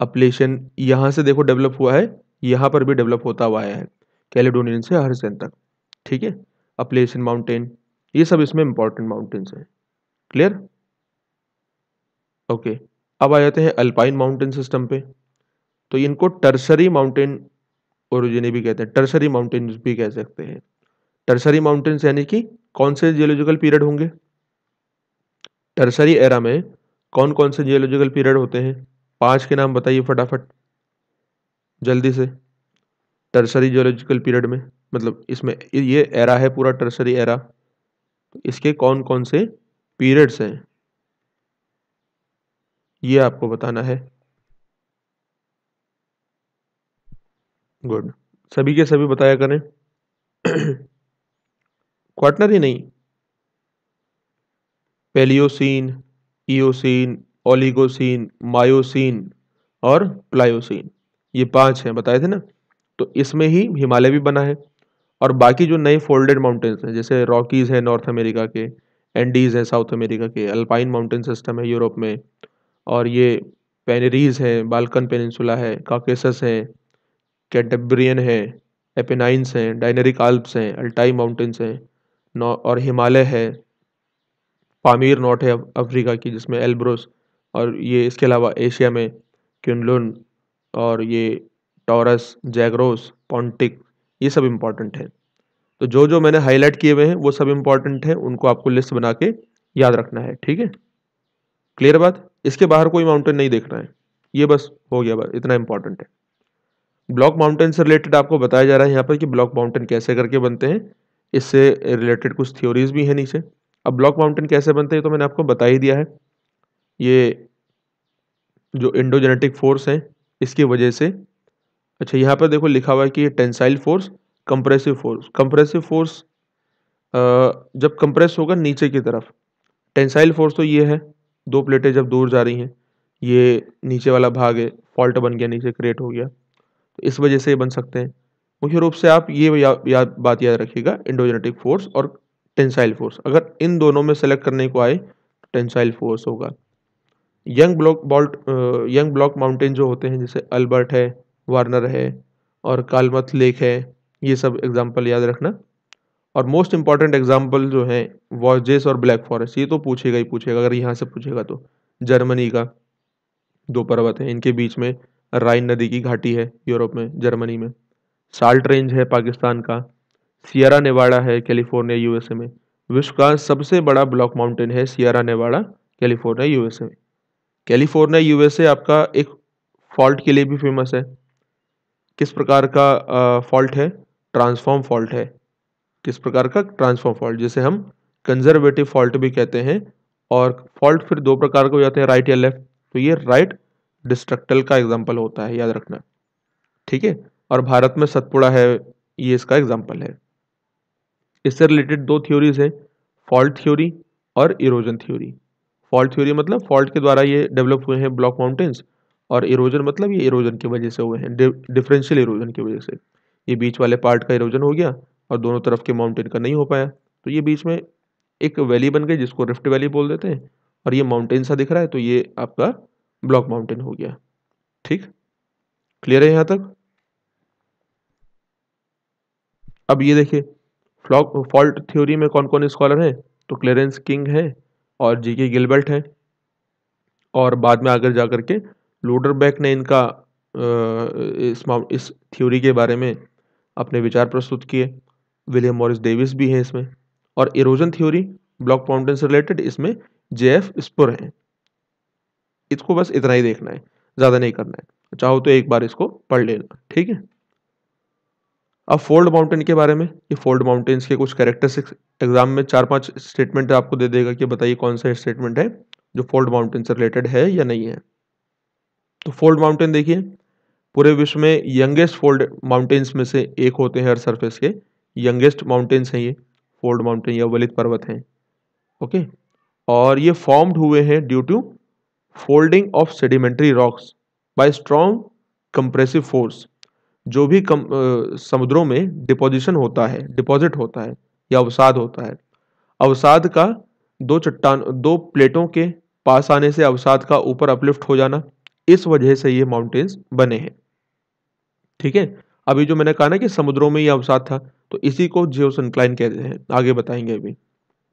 अपलेशन यहाँ से देखो डेवलप हुआ है, यहाँ पर भी डेवलप होता हुआ है कैलेडोनियन से हर्सियन तक, ठीक है, अपलेशन माउंटेन, ये सब इसमें इम्पॉर्टेंट माउंटेन्स हैं, क्लियर, ओके। अब आ जाते हैं अल्पाइन माउंटेन सिस्टम पे, तो इनको टर्शरी माउंटेन ओरिजिन भी कहते हैं, टर्शरी माउंटेन्स भी कह सकते हैं। टर्शरी माउंटेन्स यानी कि कौन से जियोलॉजिकल पीरियड होंगे? टर्शरी एरा में कौन कौन से जियोलॉजिकल पीरियड होते हैं? पांच के नाम बताइए फटाफट जल्दी से, टर्शरी जियोलॉजिकल पीरियड में, मतलब इसमें ये एरा है पूरा टर्शरी एरा, इसके कौन कौन से पीरियड्स हैं ये आपको बताना है। गुड, सभी के सभी बताया करें। क्वार्टनरी नहीं, पैलियोसीन, इयोसीन, ओलिगोसीन, मायोसीन और प्लायोसीन, ये पांच हैं बताए थे ना। तो इसमें ही हिमालय भी बना है, और बाकी जो नए फोल्डेड माउंटेन्स हैं जैसे रॉकीज़ हैं नॉर्थ अमेरिका के, एंडीज़ हैं साउथ अमेरिका के, अल्पाइन माउंटेन सिस्टम है यूरोप में, और ये पेनेरीज़ हैं, बाल्कन पेनिनसुला है, काकेसस हैं, कैंटब्रियन हैं, एपेनाइन्स हैं, डायनेरिक आल्प्स हैं, अल्टाई माउंटेन्स हैं, और हिमालय है, पामीर नॉर्थ है अफ्रीका की जिसमें एल्ब्रोस, और ये इसके अलावा एशिया में क्यूनलुन और ये टॉरस, जैगरोस, पॉन्टिक, ये सब इम्पॉर्टेंट है। तो जो जो मैंने हाईलाइट किए हुए हैं वो सब इम्पॉर्टेंट हैं, उनको आपको लिस्ट बना के याद रखना है, ठीक है, क्लियर बात। इसके बाहर कोई माउंटेन नहीं देखना है, ये बस हो गया, बस इतना इम्पॉर्टेंट है। ब्लॉक माउंटेन से रिलेटेड आपको बताया जा रहा है यहाँ पर कि ब्लॉक माउंटेन कैसे करके बनते हैं, इससे रिलेटेड कुछ थ्योरीज भी हैं नीचे। अब ब्लॉक माउंटेन कैसे बनते हैं तो मैंने आपको बता ही दिया है, ये जो इंडोजेनेटिक फोर्स हैं इसकी वजह से। अच्छा यहाँ पर देखो लिखा हुआ है कि tensile force, compressive force, compressive force जब कंप्रेस होगा नीचे की तरफ, टेंसाइल फोर्स तो ये है, दो प्लेटें जब दूर जा रही हैं ये नीचे वाला भाग है, फॉल्ट बन गया नीचे, क्रिएट हो गया, तो इस वजह से ये बन सकते हैं। मुख्य रूप से आप ये या, या, बात याद रखिएगा, इंडोजेनेटिक फोर्स और टेंसाइल फोर्स, अगर इन दोनों में सेलेक्ट करने को आए तो टेंसाइल फोर्स होगा। Young block bolt young block mountain जो होते हैं जैसे अल्बर्ट है, वार्नर है और कालमत लेक है, ये सब एग्जांपल याद रखना। और मोस्ट इंपॉर्टेंट एग्जांपल जो हैं वॉजेस और ब्लैक फॉरेस्ट, ये तो पूछेगा ही पूछेगा, अगर यहाँ से पूछेगा तो जर्मनी का, दो पर्वत हैं, इनके बीच में राइन नदी की घाटी है यूरोप में, जर्मनी में। साल्ट रेंज है पाकिस्तान का। सियरा नेवाडा है कैलिफोर्निया यूएसए में। विश्व का सबसे बड़ा ब्लॉक माउंटेन है सियरा नेवाडा कैलिफोर्निया यूएसए में। कैलिफोर्निया यूएसए आपका एक फॉल्ट के लिए भी फेमस है। किस प्रकार का फॉल्ट है? ट्रांसफॉर्म फॉल्ट है। किस प्रकार का? ट्रांसफॉर्म फॉल्ट, जिसे हम कंजर्वेटिव फॉल्ट भी कहते हैं। और फॉल्ट फिर दो प्रकार के हो जाते हैं, राइट या लेफ्ट। तो ये राइट डिस्ट्रक्टल का एग्जाम्पल होता है, याद रखना, ठीक है। और भारत में सतपुड़ा है, ये इसका एग्जाम्पल है। इससे रिलेटेड दो थ्योरीज हैं, फॉल्ट थ्योरी और इरोजन थ्योरी। फॉल्ट थ्योरी मतलब फॉल्ट के द्वारा ये डेवलप हुए हैं ब्लॉक माउंटेन्स, और इरोजन मतलब ये इरोजन की वजह से हुए हैं, डिफरेंशियल इरोजन की वजह से। ये बीच वाले पार्ट का इरोजन हो गया और दोनों तरफ के माउंटेन का नहीं हो पाया, तो ये बीच में एक वैली बन गई जिसको रिफ्ट वैली बोल देते हैं, और ये माउंटेन सा दिख रहा है, तो ये आपका ब्लॉक माउंटेन हो गया। ठीक, क्लियर है यहाँ तक? अब ये देखिए, फॉल्ट थ्योरी में कौन कौन स्कॉलर हैं? तो क्लेरेंस किंग हैं और जी के गिलबर्ट हैं, और बाद में आगे जाकर के लोडरबैक ने इनका इस इस थ्योरी के बारे में अपने विचार प्रस्तुत किए। विलियम मॉरिस डेविस भी हैं इसमें। और इरोजन थ्योरी ब्लॉक माउंटेन से रिलेटेड, इसमें जे एफ स्पुर हैं। इसको बस इतना ही देखना है, ज़्यादा नहीं करना है। चाहो तो एक बार इसको पढ़ लेना, ठीक है। अब फोल्ड माउंटेन के बारे में, ये फोल्ड माउंटेन्स के कुछ कैरेक्टरिस्टिक्स एग्जाम में चार पांच स्टेटमेंट आपको दे देगा कि बताइए कौन सा स्टेटमेंट है जो फोल्ड माउंटेन से रिलेटेड है या नहीं है। तो फोल्ड माउंटेन देखिए, पूरे विश्व में यंगेस्ट फोल्ड माउंटेन्स में से एक होते हैं, हर सरफेस के यंगेस्ट माउंटेन्स हैं ये फोल्ड माउंटेन या वलित पर्वत हैं, ओके। और ये फॉर्म्ड हुए हैं due to folding of sedimentary rocks by strong compressive force. जो भी कम, आ, समुद्रों में डिपोजिशन होता है, डिपॉजिट होता है या अवसाद होता है, अवसाद का दो चट्टान दो प्लेटों के पास आने से अवसाद का ऊपर अपलिफ्ट हो जाना, इस वजह से ये माउंटेन्स बने हैं, ठीक है। अभी जो मैंने कहा ना कि समुद्रों में ये अवसाद था, तो इसी को जियोसिंक्लाइन कहते हैं, आगे बताएंगे अभी,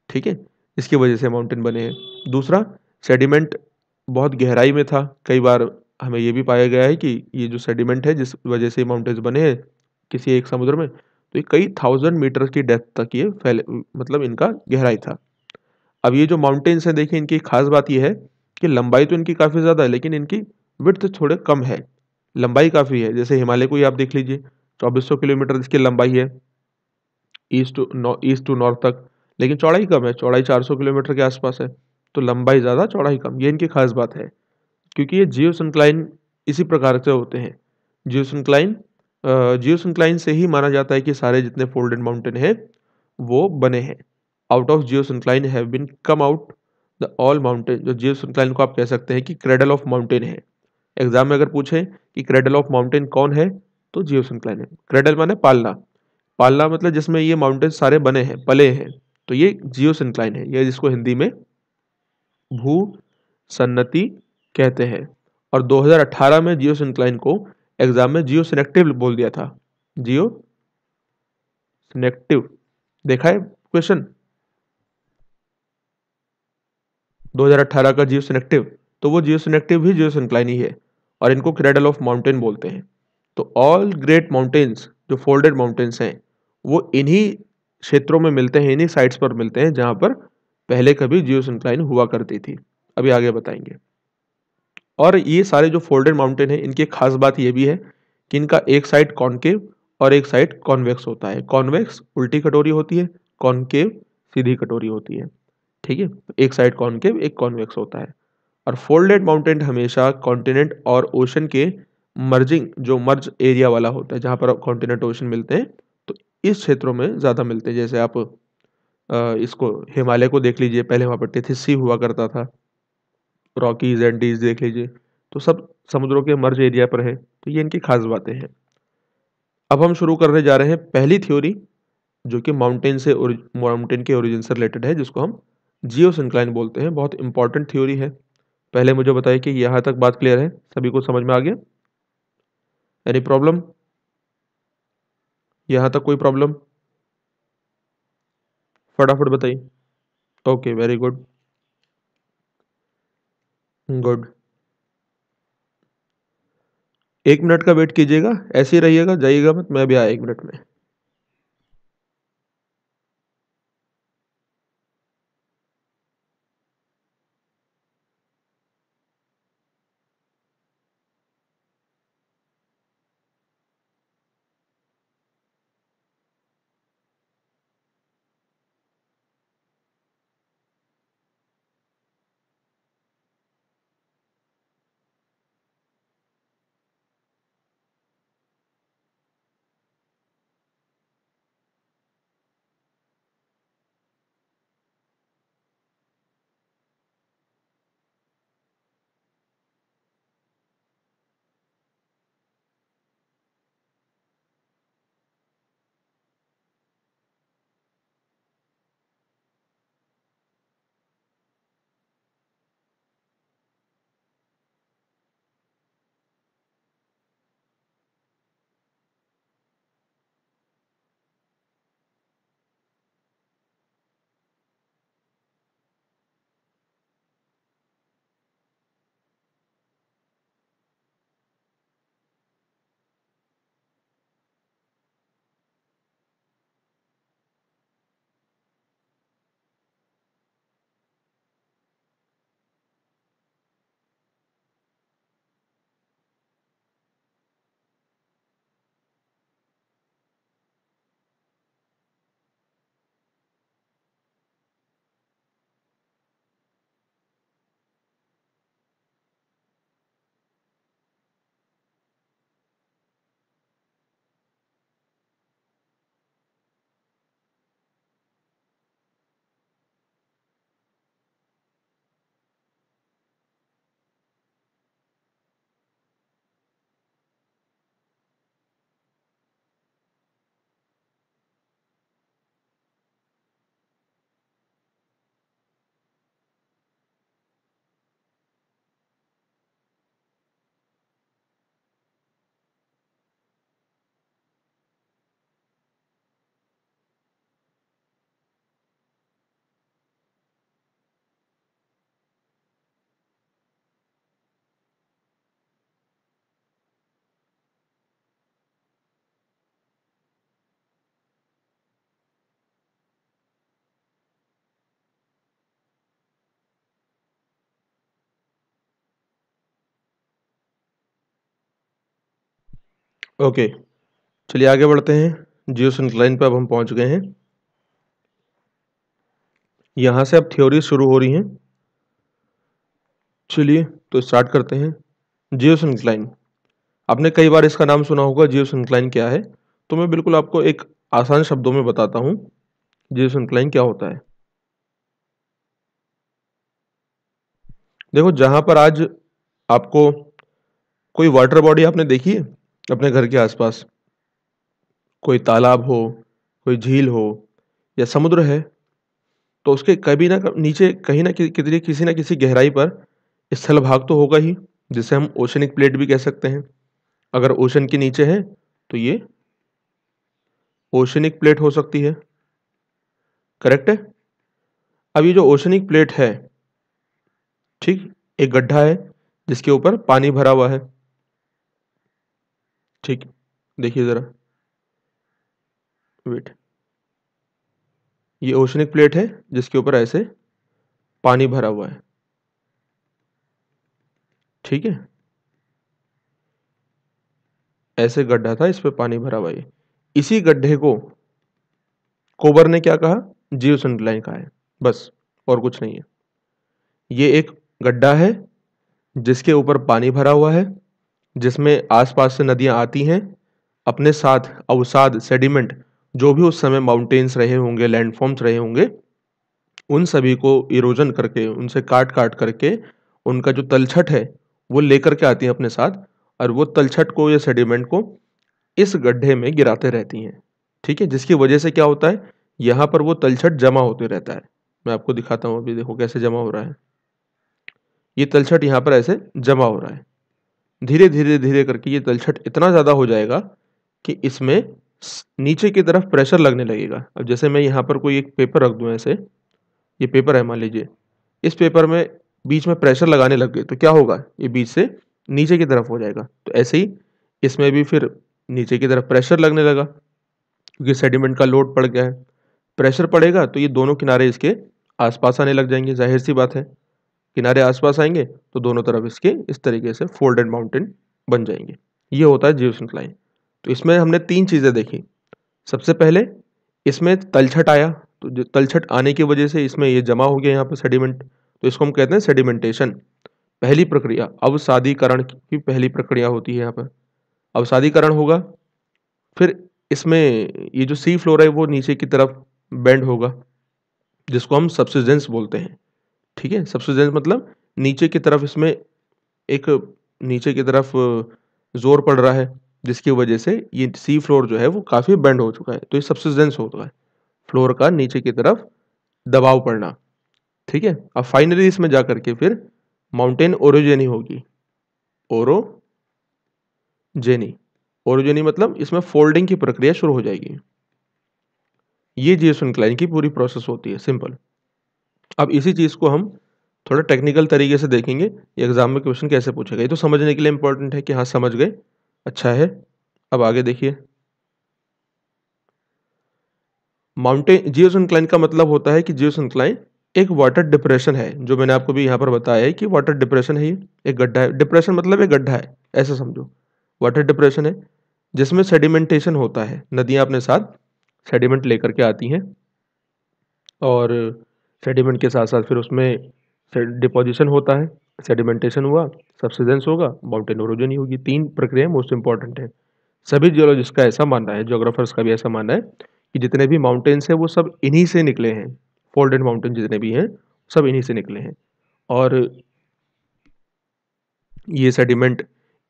ठीक है। इसकी वजह से माउंटेन बने हैं। दूसरा, सेडिमेंट बहुत गहराई में था। कई बार हमें यह भी पाया गया है कि ये जो सेडिमेंट है जिस वजह से माउंटेन्स बने हैं किसी एक समुद्र में, तो ये कई थाउजेंड मीटर की डेप्थ तक ये फैले, मतलब इनका गहराई था। अब ये जो माउंटेन्स हैं देखिए, इनकी खास बात ये है कि लंबाई तो इनकी काफ़ी ज़्यादा है, लेकिन इनकी विड्थ थोड़े कम है, लंबाई काफ़ी है। जैसे हिमालय को ही आप देख लीजिए, चौबीस सौ किलोमीटर इसकी लंबाई है ईस्ट टू नॉ ईस्ट टू नॉर्थ तक, लेकिन चौड़ाई कम है, चौड़ाई चार सौ किलोमीटर के आसपास है। तो लंबाई ज़्यादा, चौड़ाई कम, ये इनकी खास बात है, क्योंकि ये जियोसिंक्लाइन इसी प्रकार से होते हैं। जियोसिंक्लाइन जियोसिंक्लाइन से ही माना जाता है कि सारे जितने फोल्डेड माउंटेन हैं वो बने हैं। Out of geosyncline have been come out the all mountain. जो जियोसिंक्लाइन को आप कह सकते हैं कि क्रेडल ऑफ माउंटेन है। एग्जाम में अगर पूछें कि क्रेडल ऑफ माउंटेन कौन है, तो जियोसिंक्लाइन है। क्रेडल माने पालना, पालना मतलब जिसमें ये माउंटेन सारे बने हैं, पले हैं, तो ये जियोसिंक्लाइन है। यह जिसको हिंदी में भू सन्नति कहते हैं। और दो हज़ार अठारह में जियो सिंक्लाइन को एग्जाम में जियो सिनेक्टिव बोल दिया था, जियो सिनेक्टिव, देखा है क्वेश्चन दो हज़ार अठारह का जियो सिनेक्टिव। तो वो जियो सिनेक्टिव भी जियो सिंक्लाइन ही है, और इनको क्रेडल ऑफ माउंटेन बोलते हैं। तो ऑल ग्रेट माउंटेन्स जो फोल्डेड माउंटेन्स हैं वो इन्हीं क्षेत्रों में मिलते हैं, इन्हीं साइट्स पर मिलते हैं जहाँ पर पहले कभी जियो सिंक्लाइन हुआ करती थी, अभी आगे बताएंगे। और ये सारे जो फोल्डेड माउंटेन हैं इनकी खास बात ये भी है कि इनका एक साइड कॉन्केव और एक साइड कॉन्वेक्स होता है। कॉन्वेक्स उल्टी कटोरी होती है, कॉन्केव सीधी कटोरी होती है, ठीक है। एक साइड कॉन्केव, एक कॉन्वेक्स होता है। और फोल्डेड माउंटेन हमेशा कॉन्टिनेंट और ओशन के मर्जिंग, जो मर्ज एरिया वाला होता है, जहाँ पर कॉन्टिनेंट ओशन मिलते हैं, तो इस क्षेत्रों में ज़्यादा मिलते हैं। जैसे आप इसको हिमालय को देख लीजिए, पहले वहाँ पर टेथिस सी हुआ करता था, रॉकीज एंडीज देख लीजिए, तो सब समुद्रों के मर्ज एरिया पर है। तो ये इनकी खास बातें हैं। अब हम शुरू करने जा रहे हैं पहली थ्योरी, जो कि माउंटेन से माउंटेन के ओरिजिन से रिलेटेड है, जिसको हम जियो सिंक्लाइन बोलते हैं। बहुत इंपॉर्टेंट थ्योरी है। पहले मुझे बताइए कि यहाँ तक बात क्लियर है, सभी को समझ में आ गया? Any problem? यहाँ तक कोई प्रॉब्लम? फटाफट बताइए। Okay, very good good. एक मिनट का वेट कीजिएगा, ऐसे ही रहिएगा, जाइएगा मत, मैं अभी आया एक मिनट में। ओके okay, चलिए आगे बढ़ते हैं। जियो सिंक्लाइन पर अब हम पहुंच गए हैं। यहाँ से अब थ्योरी शुरू हो रही हैं। चलिए तो स्टार्ट करते हैं। जियो सिंक्लाइन, आपने कई बार इसका नाम सुना होगा। जियो सिंक्लाइन क्या है, तो मैं बिल्कुल आपको एक आसान शब्दों में बताता हूँ जियो सिंक्लाइन क्या होता है। देखो, जहाँ पर आज आपको कोई वाटर बॉडी आपने देखी है अपने घर के आसपास, कोई तालाब हो, कोई झील हो या समुद्र है, तो उसके कभी ना नीचे कहीं ना किसी किसी ना किसी गहराई पर स्थल भाग तो होगा ही, जिसे हम ओशनिक प्लेट भी कह सकते हैं। अगर ओशन के नीचे है तो ये ओशनिक प्लेट हो सकती है, करेक्ट है। अब ये जो ओशनिक प्लेट है, ठीक, एक गड्ढा है जिसके ऊपर पानी भरा हुआ है। ठीक, देखिए ज़रा, वेट, ये ओशनिक प्लेट है जिसके ऊपर ऐसे पानी भरा हुआ है, ठीक है। ऐसे गड्ढा था, इस पर पानी भरा हुआ है। इसी गड्ढे को कोबर ने क्या कहा, जियो सिंक्लाइन कहा है, बस और कुछ नहीं है। ये एक गड्ढा है जिसके ऊपर पानी भरा हुआ है, जिसमें आसपास से नदियां आती हैं, अपने साथ अवसाद, सेडिमेंट, जो भी उस समय माउंटेन्स रहे होंगे, लैंडफॉर्म्स रहे होंगे, उन सभी को इरोजन करके, उनसे काट काट करके उनका जो तलछट है वो लेकर के आती हैं अपने साथ, और वो तलछट को या सेडिमेंट को इस गड्ढे में गिराते रहती हैं, ठीक है। जिसकी वजह से क्या होता है, यहाँ पर वो तलछट जमा होते रहता है। मैं आपको दिखाता हूँ, अभी देखो कैसे जमा हो रहा है। ये तलछट यहाँ पर ऐसे जमा हो रहा है, धीरे धीरे धीरे करके ये तलछट इतना ज़्यादा हो जाएगा कि इसमें नीचे की तरफ प्रेशर लगने लगेगा। अब जैसे मैं यहाँ पर कोई एक पेपर रख दूँ, ऐसे ये पेपर है मान लीजिए, इस पेपर में बीच में प्रेशर लगाने लग गए तो क्या होगा, ये बीच से नीचे की तरफ हो जाएगा। तो ऐसे ही इसमें भी फिर नीचे की तरफ प्रेशर लगने लगा क्योंकि सेडिमेंट का लोड पड़ गया है। प्रेशर पड़ेगा तो ये दोनों किनारे इसके आसपास आने लग जाएंगे, जाहिर सी बात है किनारे आसपास आएंगे तो दोनों तरफ इसके इस तरीके से फोल्डेड माउंटेन बन जाएंगे। ये होता है जियोसिंक्लाइन। तो इसमें हमने तीन चीज़ें देखी। सबसे पहले इसमें तलछट आया, तो तलछट आने की वजह से इसमें ये जमा हो गया यहाँ पर सेडिमेंट, तो इसको हम कहते हैं सेडिमेंटेशन, पहली प्रक्रिया अवसादीकरण की पहली प्रक्रिया होती है। यहाँ पर अवसादीकरण होगा, फिर इसमें ये जो सी फ्लोर है वो नीचे की तरफ बेंड होगा जिसको हम सब्सिडेंस बोलते हैं। ठीक है, सब्सिडेंस मतलब नीचे की तरफ इसमें एक नीचे की तरफ जोर पड़ रहा है जिसकी वजह से ये सी फ्लोर जो है वो काफ़ी बेंड हो चुका है, तो ये सब्सिडेंस होता है, फ्लोर का नीचे की तरफ दबाव पड़ना। ठीक है, अब फाइनली इसमें जा करके फिर माउंटेन ओरोजेनी होगी, ओरोजेनी ओरोजेनी मतलब इसमें फोल्डिंग की प्रक्रिया शुरू हो जाएगी। ये जियोसिंक्लाइन की पूरी प्रोसेस होती है, सिंपल। अब इसी चीज़ को हम थोड़ा टेक्निकल तरीके से देखेंगे, ये एग्जाम में क्वेश्चन कैसे पूछेगा, ये तो समझने के लिए इंपॉर्टेंट है कि हाँ समझ गए, अच्छा है। अब आगे देखिए, माउंटेन जियोसिंक्लाइन का मतलब होता है कि जियोसिंक्लाइन एक वाटर डिप्रेशन है, जो मैंने आपको भी यहाँ पर बताया है कि वाटर डिप्रेशन है, ये एक गड्ढा है, डिप्रेशन मतलब एक गड्ढा है, ऐसा समझो वाटर डिप्रेशन है जिसमें सेडिमेंटेशन होता है। नदियाँ अपने साथ सेडिमेंट लेकर के आती हैं और सेडिमेंट के साथ साथ फिर उसमें डिपोजिशन होता है, सेडिमेंटेशन हुआ, सब्सिडेंस होगा, माउंटेन ओरोजनी होगी। तीन प्रक्रियाएं मोस्ट इंपॉर्टेंट है। सभी जियोलॉजिस्ट का ऐसा मानना है, ज्योग्राफर्स का भी ऐसा मानना है कि जितने भी माउंटेन्स हैं वो सब इन्हीं से निकले हैं, फोल्डेड माउंटेन जितने भी हैं सब इन्हीं से निकले हैं, और ये सेडिमेंट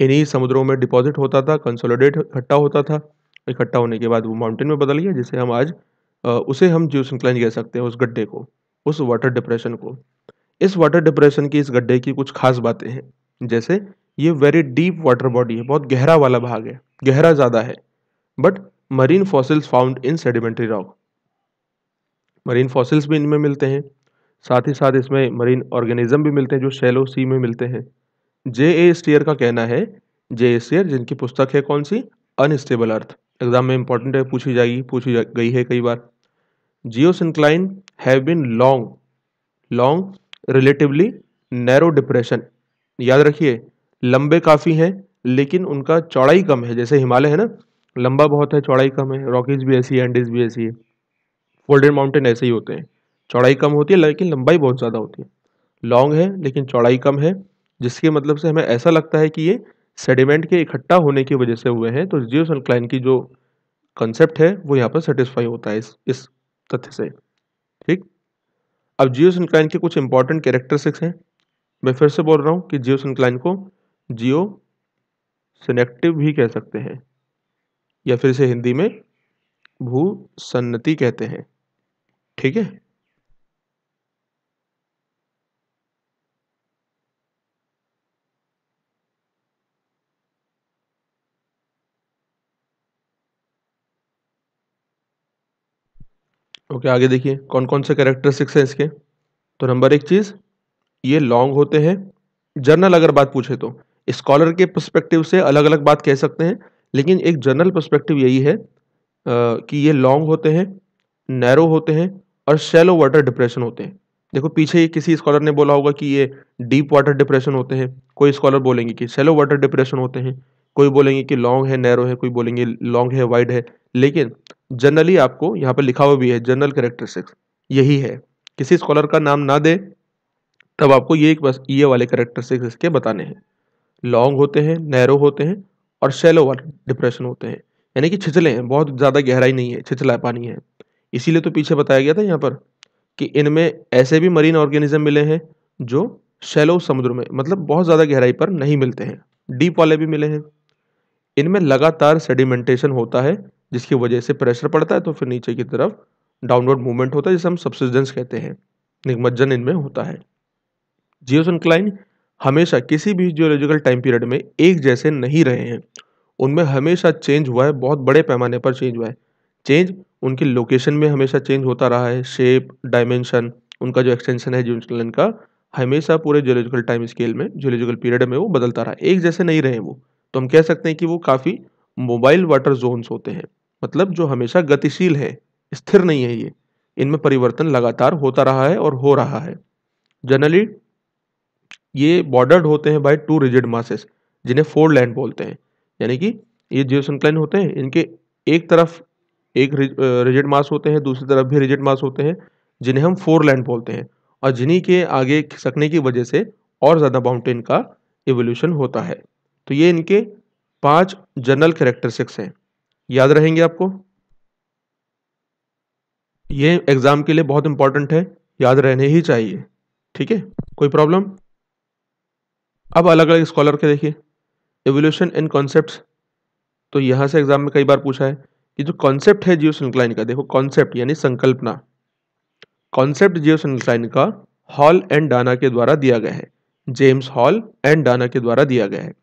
इन्हीं समुद्रों में डिपॉजिट होता था, कंसोलिडेट इकट्ठा होता था, इकट्ठा होने के बाद वो माउंटेन में बदल गया, जिसे हम आज उसे हम जियोसिंक्लाइन कह सकते हैं, उस गड्ढे को, उस वाटर डिप्रेशन को। इस वाटर डिप्रेशन की, इस गड्ढे की कुछ खास बातें हैं, जैसे ये वेरी डीप वाटर बॉडी है, बहुत गहरा वाला भाग है, गहरा ज़्यादा है, but marine fossils found in sedimentary rock, marine fossils भी इनमें मिलते हैं, साथ ही साथ इसमें मरीन ऑर्गेनिज्म भी मिलते हैं जो शैलो सी में मिलते हैं। जे ए स्टीयर का कहना है, जे ए स्टीयर जिनकी पुस्तक है कौन सी, अनस्टेबल अर्थ, एग्जाम में इंपॉर्टेंट है, पूछी जाएगी, पूछी जा गई है कई बार। Geosyncline have been long long relatively narrow depression, याद रखिए लंबे काफ़ी हैं लेकिन उनका चौड़ाई कम है, जैसे हिमालय है ना, लंबा बहुत है चौड़ाई कम है, रॉकीज भी ऐसी है, एंडीज भी ऐसी है, फोल्डेड माउंटेन ऐसे ही होते हैं, चौड़ाई कम होती है लेकिन लंबाई बहुत ज़्यादा होती है, लॉन्ग है लेकिन चौड़ाई कम है, जिसके मतलब से हमें ऐसा लगता है कि ये सेडिमेंट के इकट्ठा होने की वजह से हुए हैं। तो जियोसिंक्लाइन की जो कंसेप्ट है वो यहाँ पर सेटिस्फाई होता है इस इस तथ्य से। ठीक, अब जियोसिंक्लाइन के कुछ इंपॉर्टेंट कैरेक्टरिस्टिक्स हैं। मैं फिर से बोल रहा हूँ कि जियोसिंक्लाइन को जियो सिनेक्टिव भी कह सकते हैं या फिर इसे हिंदी में भू सन्नति कहते हैं। ठीक है, ओके, आगे देखिए कौन कौन से कैरेक्टरिस्टिक्स हैं इसके। तो नंबर एक चीज़, ये लॉन्ग होते हैं। जर्नल अगर बात पूछे तो स्कॉलर के पर्सपेक्टिव से अलग अलग बात कह सकते हैं, लेकिन एक जर्नल पर्सपेक्टिव यही है आ, कि ये लॉन्ग होते हैं, नैरो होते हैं और शैलो वाटर डिप्रेशन होते हैं। देखो पीछे किसी स्कॉलर ने बोला होगा कि ये डीप वाटर डिप्रेशन होते हैं, कोई स्कॉलर बोलेंगे कि शैलो वाटर डिप्रेशन होते हैं, कोई बोलेंगे कि लॉन्ग है, नैरो है, कोई बोलेंगे लॉन्ग है, वाइड है, लेकिन जनरली आपको यहाँ पर लिखा हुआ भी है जनरल कैरेक्टरिस्टिक्स यही है। किसी स्कॉलर का नाम ना दे तब आपको ये बस ये वाले कैरेक्टरिस्टिक्स इसके बताने हैं। लॉन्ग होते हैं, नैरो होते हैं और शैलो वाटर डिप्रेशन होते हैं, यानी कि छिछले हैं, बहुत ज़्यादा गहराई नहीं है, छिछला पानी है। इसीलिए तो पीछे बताया गया था यहाँ पर कि इनमें ऐसे भी मरीन ऑर्गेनिज्म मिले हैं जो शैलो समुद्र में, मतलब बहुत ज़्यादा गहराई पर नहीं मिलते हैं, डीप वाले भी मिले हैं। इनमें लगातार सेडिमेंटेशन होता है जिसकी वजह से प्रेशर पड़ता है तो फिर नीचे की तरफ डाउनवर्ड मूवमेंट होता है, जिसे हम सब्सिडेंस कहते हैं, निमज्जन इनमें होता है। जियोसिंक्लाइन हमेशा किसी भी जियोलॉजिकल टाइम पीरियड में एक जैसे नहीं रहे हैं, उनमें हमेशा चेंज हुआ है, बहुत बड़े पैमाने पर चेंज हुआ है। चेंज उनकी लोकेशन में हमेशा चेंज होता रहा है, शेप, डायमेंशन, उनका जो एक्सटेंशन है जियोसिंक्लाइन का हमेशा पूरे जियोलॉजिकल टाइम स्केल में, जियोलॉजिकल पीरियड में वो बदलता रहा है, एक जैसे नहीं रहे वो। तो हम कह सकते हैं कि वो काफ़ी मोबाइल वाटर जोन्स होते हैं, मतलब जो हमेशा गतिशील है, स्थिर नहीं है ये, इनमें परिवर्तन लगातार होता रहा है और हो रहा है। जनरली ये बॉर्डर्ड होते हैं बाय टू रिजिड मासेस जिन्हें फोर लैंड बोलते हैं, यानी कि ये जियोसिंक्लाइन होते हैं, इनके एक तरफ एक रिजिड मास होते हैं, दूसरी तरफ भी रिजिड मास होते हैं जिन्हें हम फोर लैंड बोलते हैं, और जिन्हीं के आगे खिसकने की वजह से और ज़्यादा माउंटेन का एवोल्यूशन होता है। तो ये इनके पांच जनरल कैरेक्टरिस्टिक्स हैं, याद रहेंगे आपको, ये एग्ज़ाम के लिए बहुत इंपॉर्टेंट है, याद रहने ही चाहिए। ठीक है, कोई प्रॉब्लम? अब अलग अलग स्कॉलर के देखिए, एवोल्यूशन एंड कॉन्सेप्ट्स, तो यहाँ से एग्जाम में कई बार पूछा है कि जो कॉन्सेप्ट है जियोसिंक्लाइन का, देखो कॉन्सेप्ट यानी संकल्पना, कॉन्सेप्ट जियोसिंक्लाइन का हॉल एंड डाना के द्वारा दिया गया है, जेम्स हॉल एंड डाना के द्वारा दिया गया है,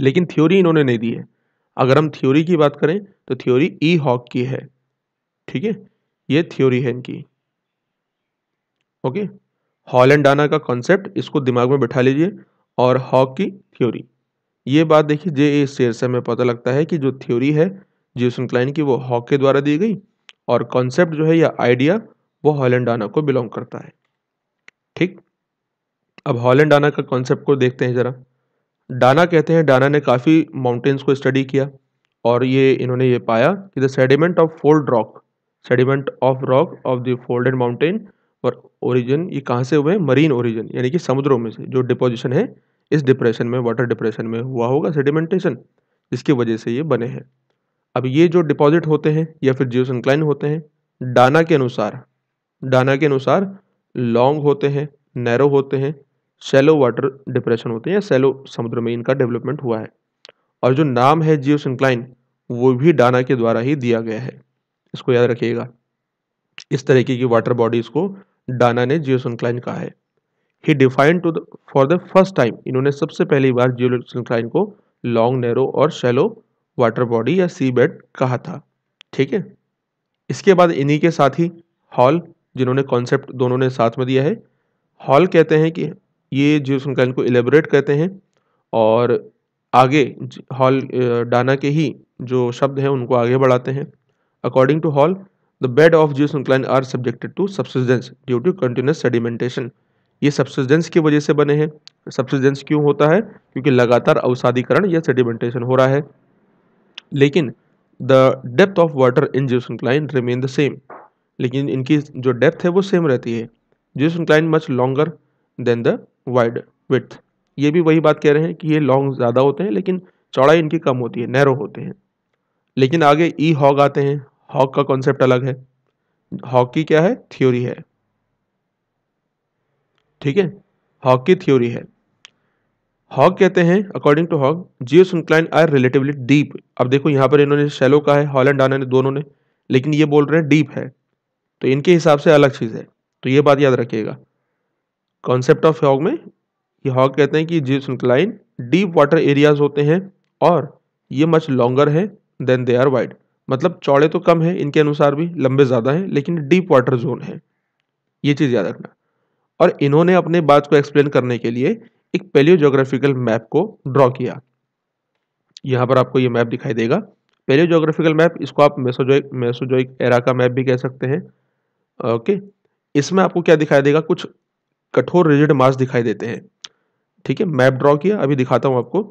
लेकिन थ्योरी इन्होंने नहीं दी है। अगर हम थ्योरी की बात करें तो थ्योरी ई हॉक की है, ठीक है, ये थ्योरी है इनकी। ओके, हॉल एंड डाना का कॉन्सेप्ट इसको दिमाग में बैठा लीजिए, और हॉक की थ्योरी। ये बात देखिए जे ए शेर से हमें पता लगता है कि जो थ्योरी है जियोसिंक्लाइन की वो हॉक के द्वारा दी गई, और कॉन्सेप्ट जो है या आइडिया वो हॉल एंड डाना को बिलोंग करता है। ठीक, अब हॉल एंड डाना का कॉन्सेप्ट को देखते हैं ज़रा। डाना कहते हैं, डाना ने काफ़ी माउंटेन्स को स्टडी किया और ये इन्होंने ये पाया कि the sediment of fold rock, sediment of rock of the folded mountain, और ओरिजिन ये कहाँ से हुए हैं, मरीन ओरिजिन, यानी कि समुद्रों में से जो डिपोजिशन है इस डिप्रेशन में, वाटर डिप्रेशन में हुआ होगा सेडिमेंटेशन, जिसकी वजह से ये बने हैं। अब ये जो डिपॉजिट होते हैं या फिर जियोसिंक्लाइन होते हैं, डाना के अनुसार, डाना के अनुसार लॉन्ग होते हैं, नैरो होते हैं, शैलो वाटर डिप्रेशन होते हैं या शैलो समुद्र में इनका डेवलपमेंट हुआ है, और जो नाम है जियोसिंक्लाइन वो भी डाना के द्वारा ही दिया गया है, इसको याद रखिएगा। इस तरीके की वाटर बॉडीज़ को डाना ने जियोसिंक्लाइन कहा है। He defined to the for the first time, इन्होंने सबसे पहली बार जियोसिंक्लाइन को लॉन्ग, नैरो और शैलो वाटर बॉडी या सी बेड कहा था। ठीक है, इसके बाद इन्हीं के साथ ही हॉल, जिन्होंने कॉन्सेप्ट दोनों ने साथ में दिया है, हॉल कहते हैं कि ये जियोसिंक्लाइन को एलेबोरेट कहते हैं, और आगे हॉल डाना के ही जो शब्द हैं उनको आगे बढ़ाते हैं। According to Hall, the bed of geosyncline are subjected to subsidence due to continuous sedimentation, ये सब्सिडेंस की वजह से बने हैं। सब्सिडेंस क्यों होता है? क्योंकि लगातार अवसादीकरण या सेडिमेंटेशन हो रहा है। लेकिन the depth of water in geosyncline remain the same, लेकिन इनकी जो डेप्थ है वो सेम रहती है। Geosyncline much longer than the wide width, ये भी वही बात कह रहे हैं कि ये लॉन्ग ज़्यादा होते हैं लेकिन चौड़ाई इनकी कम होती है, नैरो होते हैं। लेकिन आगे ई हॉग आते हैं, हॉग का कॉन्सेप्ट अलग है, हॉग की क्या है, थ्योरी है। ठीक है, हॉग की थ्योरी है। हॉग कहते हैं, according to Haug, geosyncline are relatively deep. अब देखो यहाँ पर इन्होंने शैलो का है, हॉल एंड डाना ने दोनों ने, लेकिन ये बोल रहे हैं डीप है, तो इनके हिसाब से अलग चीज़ है, तो ये बात याद रखिएगा। कॉन्सेप्ट ऑफ हॉग में ये हॉग कहते हैं कि जियोसिंक्लाइन डीप वाटर एरियाज होते हैं और ये मच लॉन्गर है देन दे आर वाइड, मतलब चौड़े तो कम है इनके अनुसार भी, लंबे ज़्यादा हैं, लेकिन डीप वाटर जोन है, ये चीज़ याद रखना। और इन्होंने अपने बात को एक्सप्लेन करने के लिए एक पेलियोजियोग्राफिकल मैप को ड्रॉ किया। यहाँ पर आपको ये मैप दिखाई देगा, पेलियोजियोग्राफिकल मैप, इसको आप मेसोजोइक मेसोजोइक एरा का मैप भी कह सकते हैं। ओके, इसमें आपको क्या दिखाई देगा, कुछ कठोर रिजिड मास दिखाई देते हैं। ठीक है, मैप ड्रॉ किया, अभी दिखाता हूँ आपको।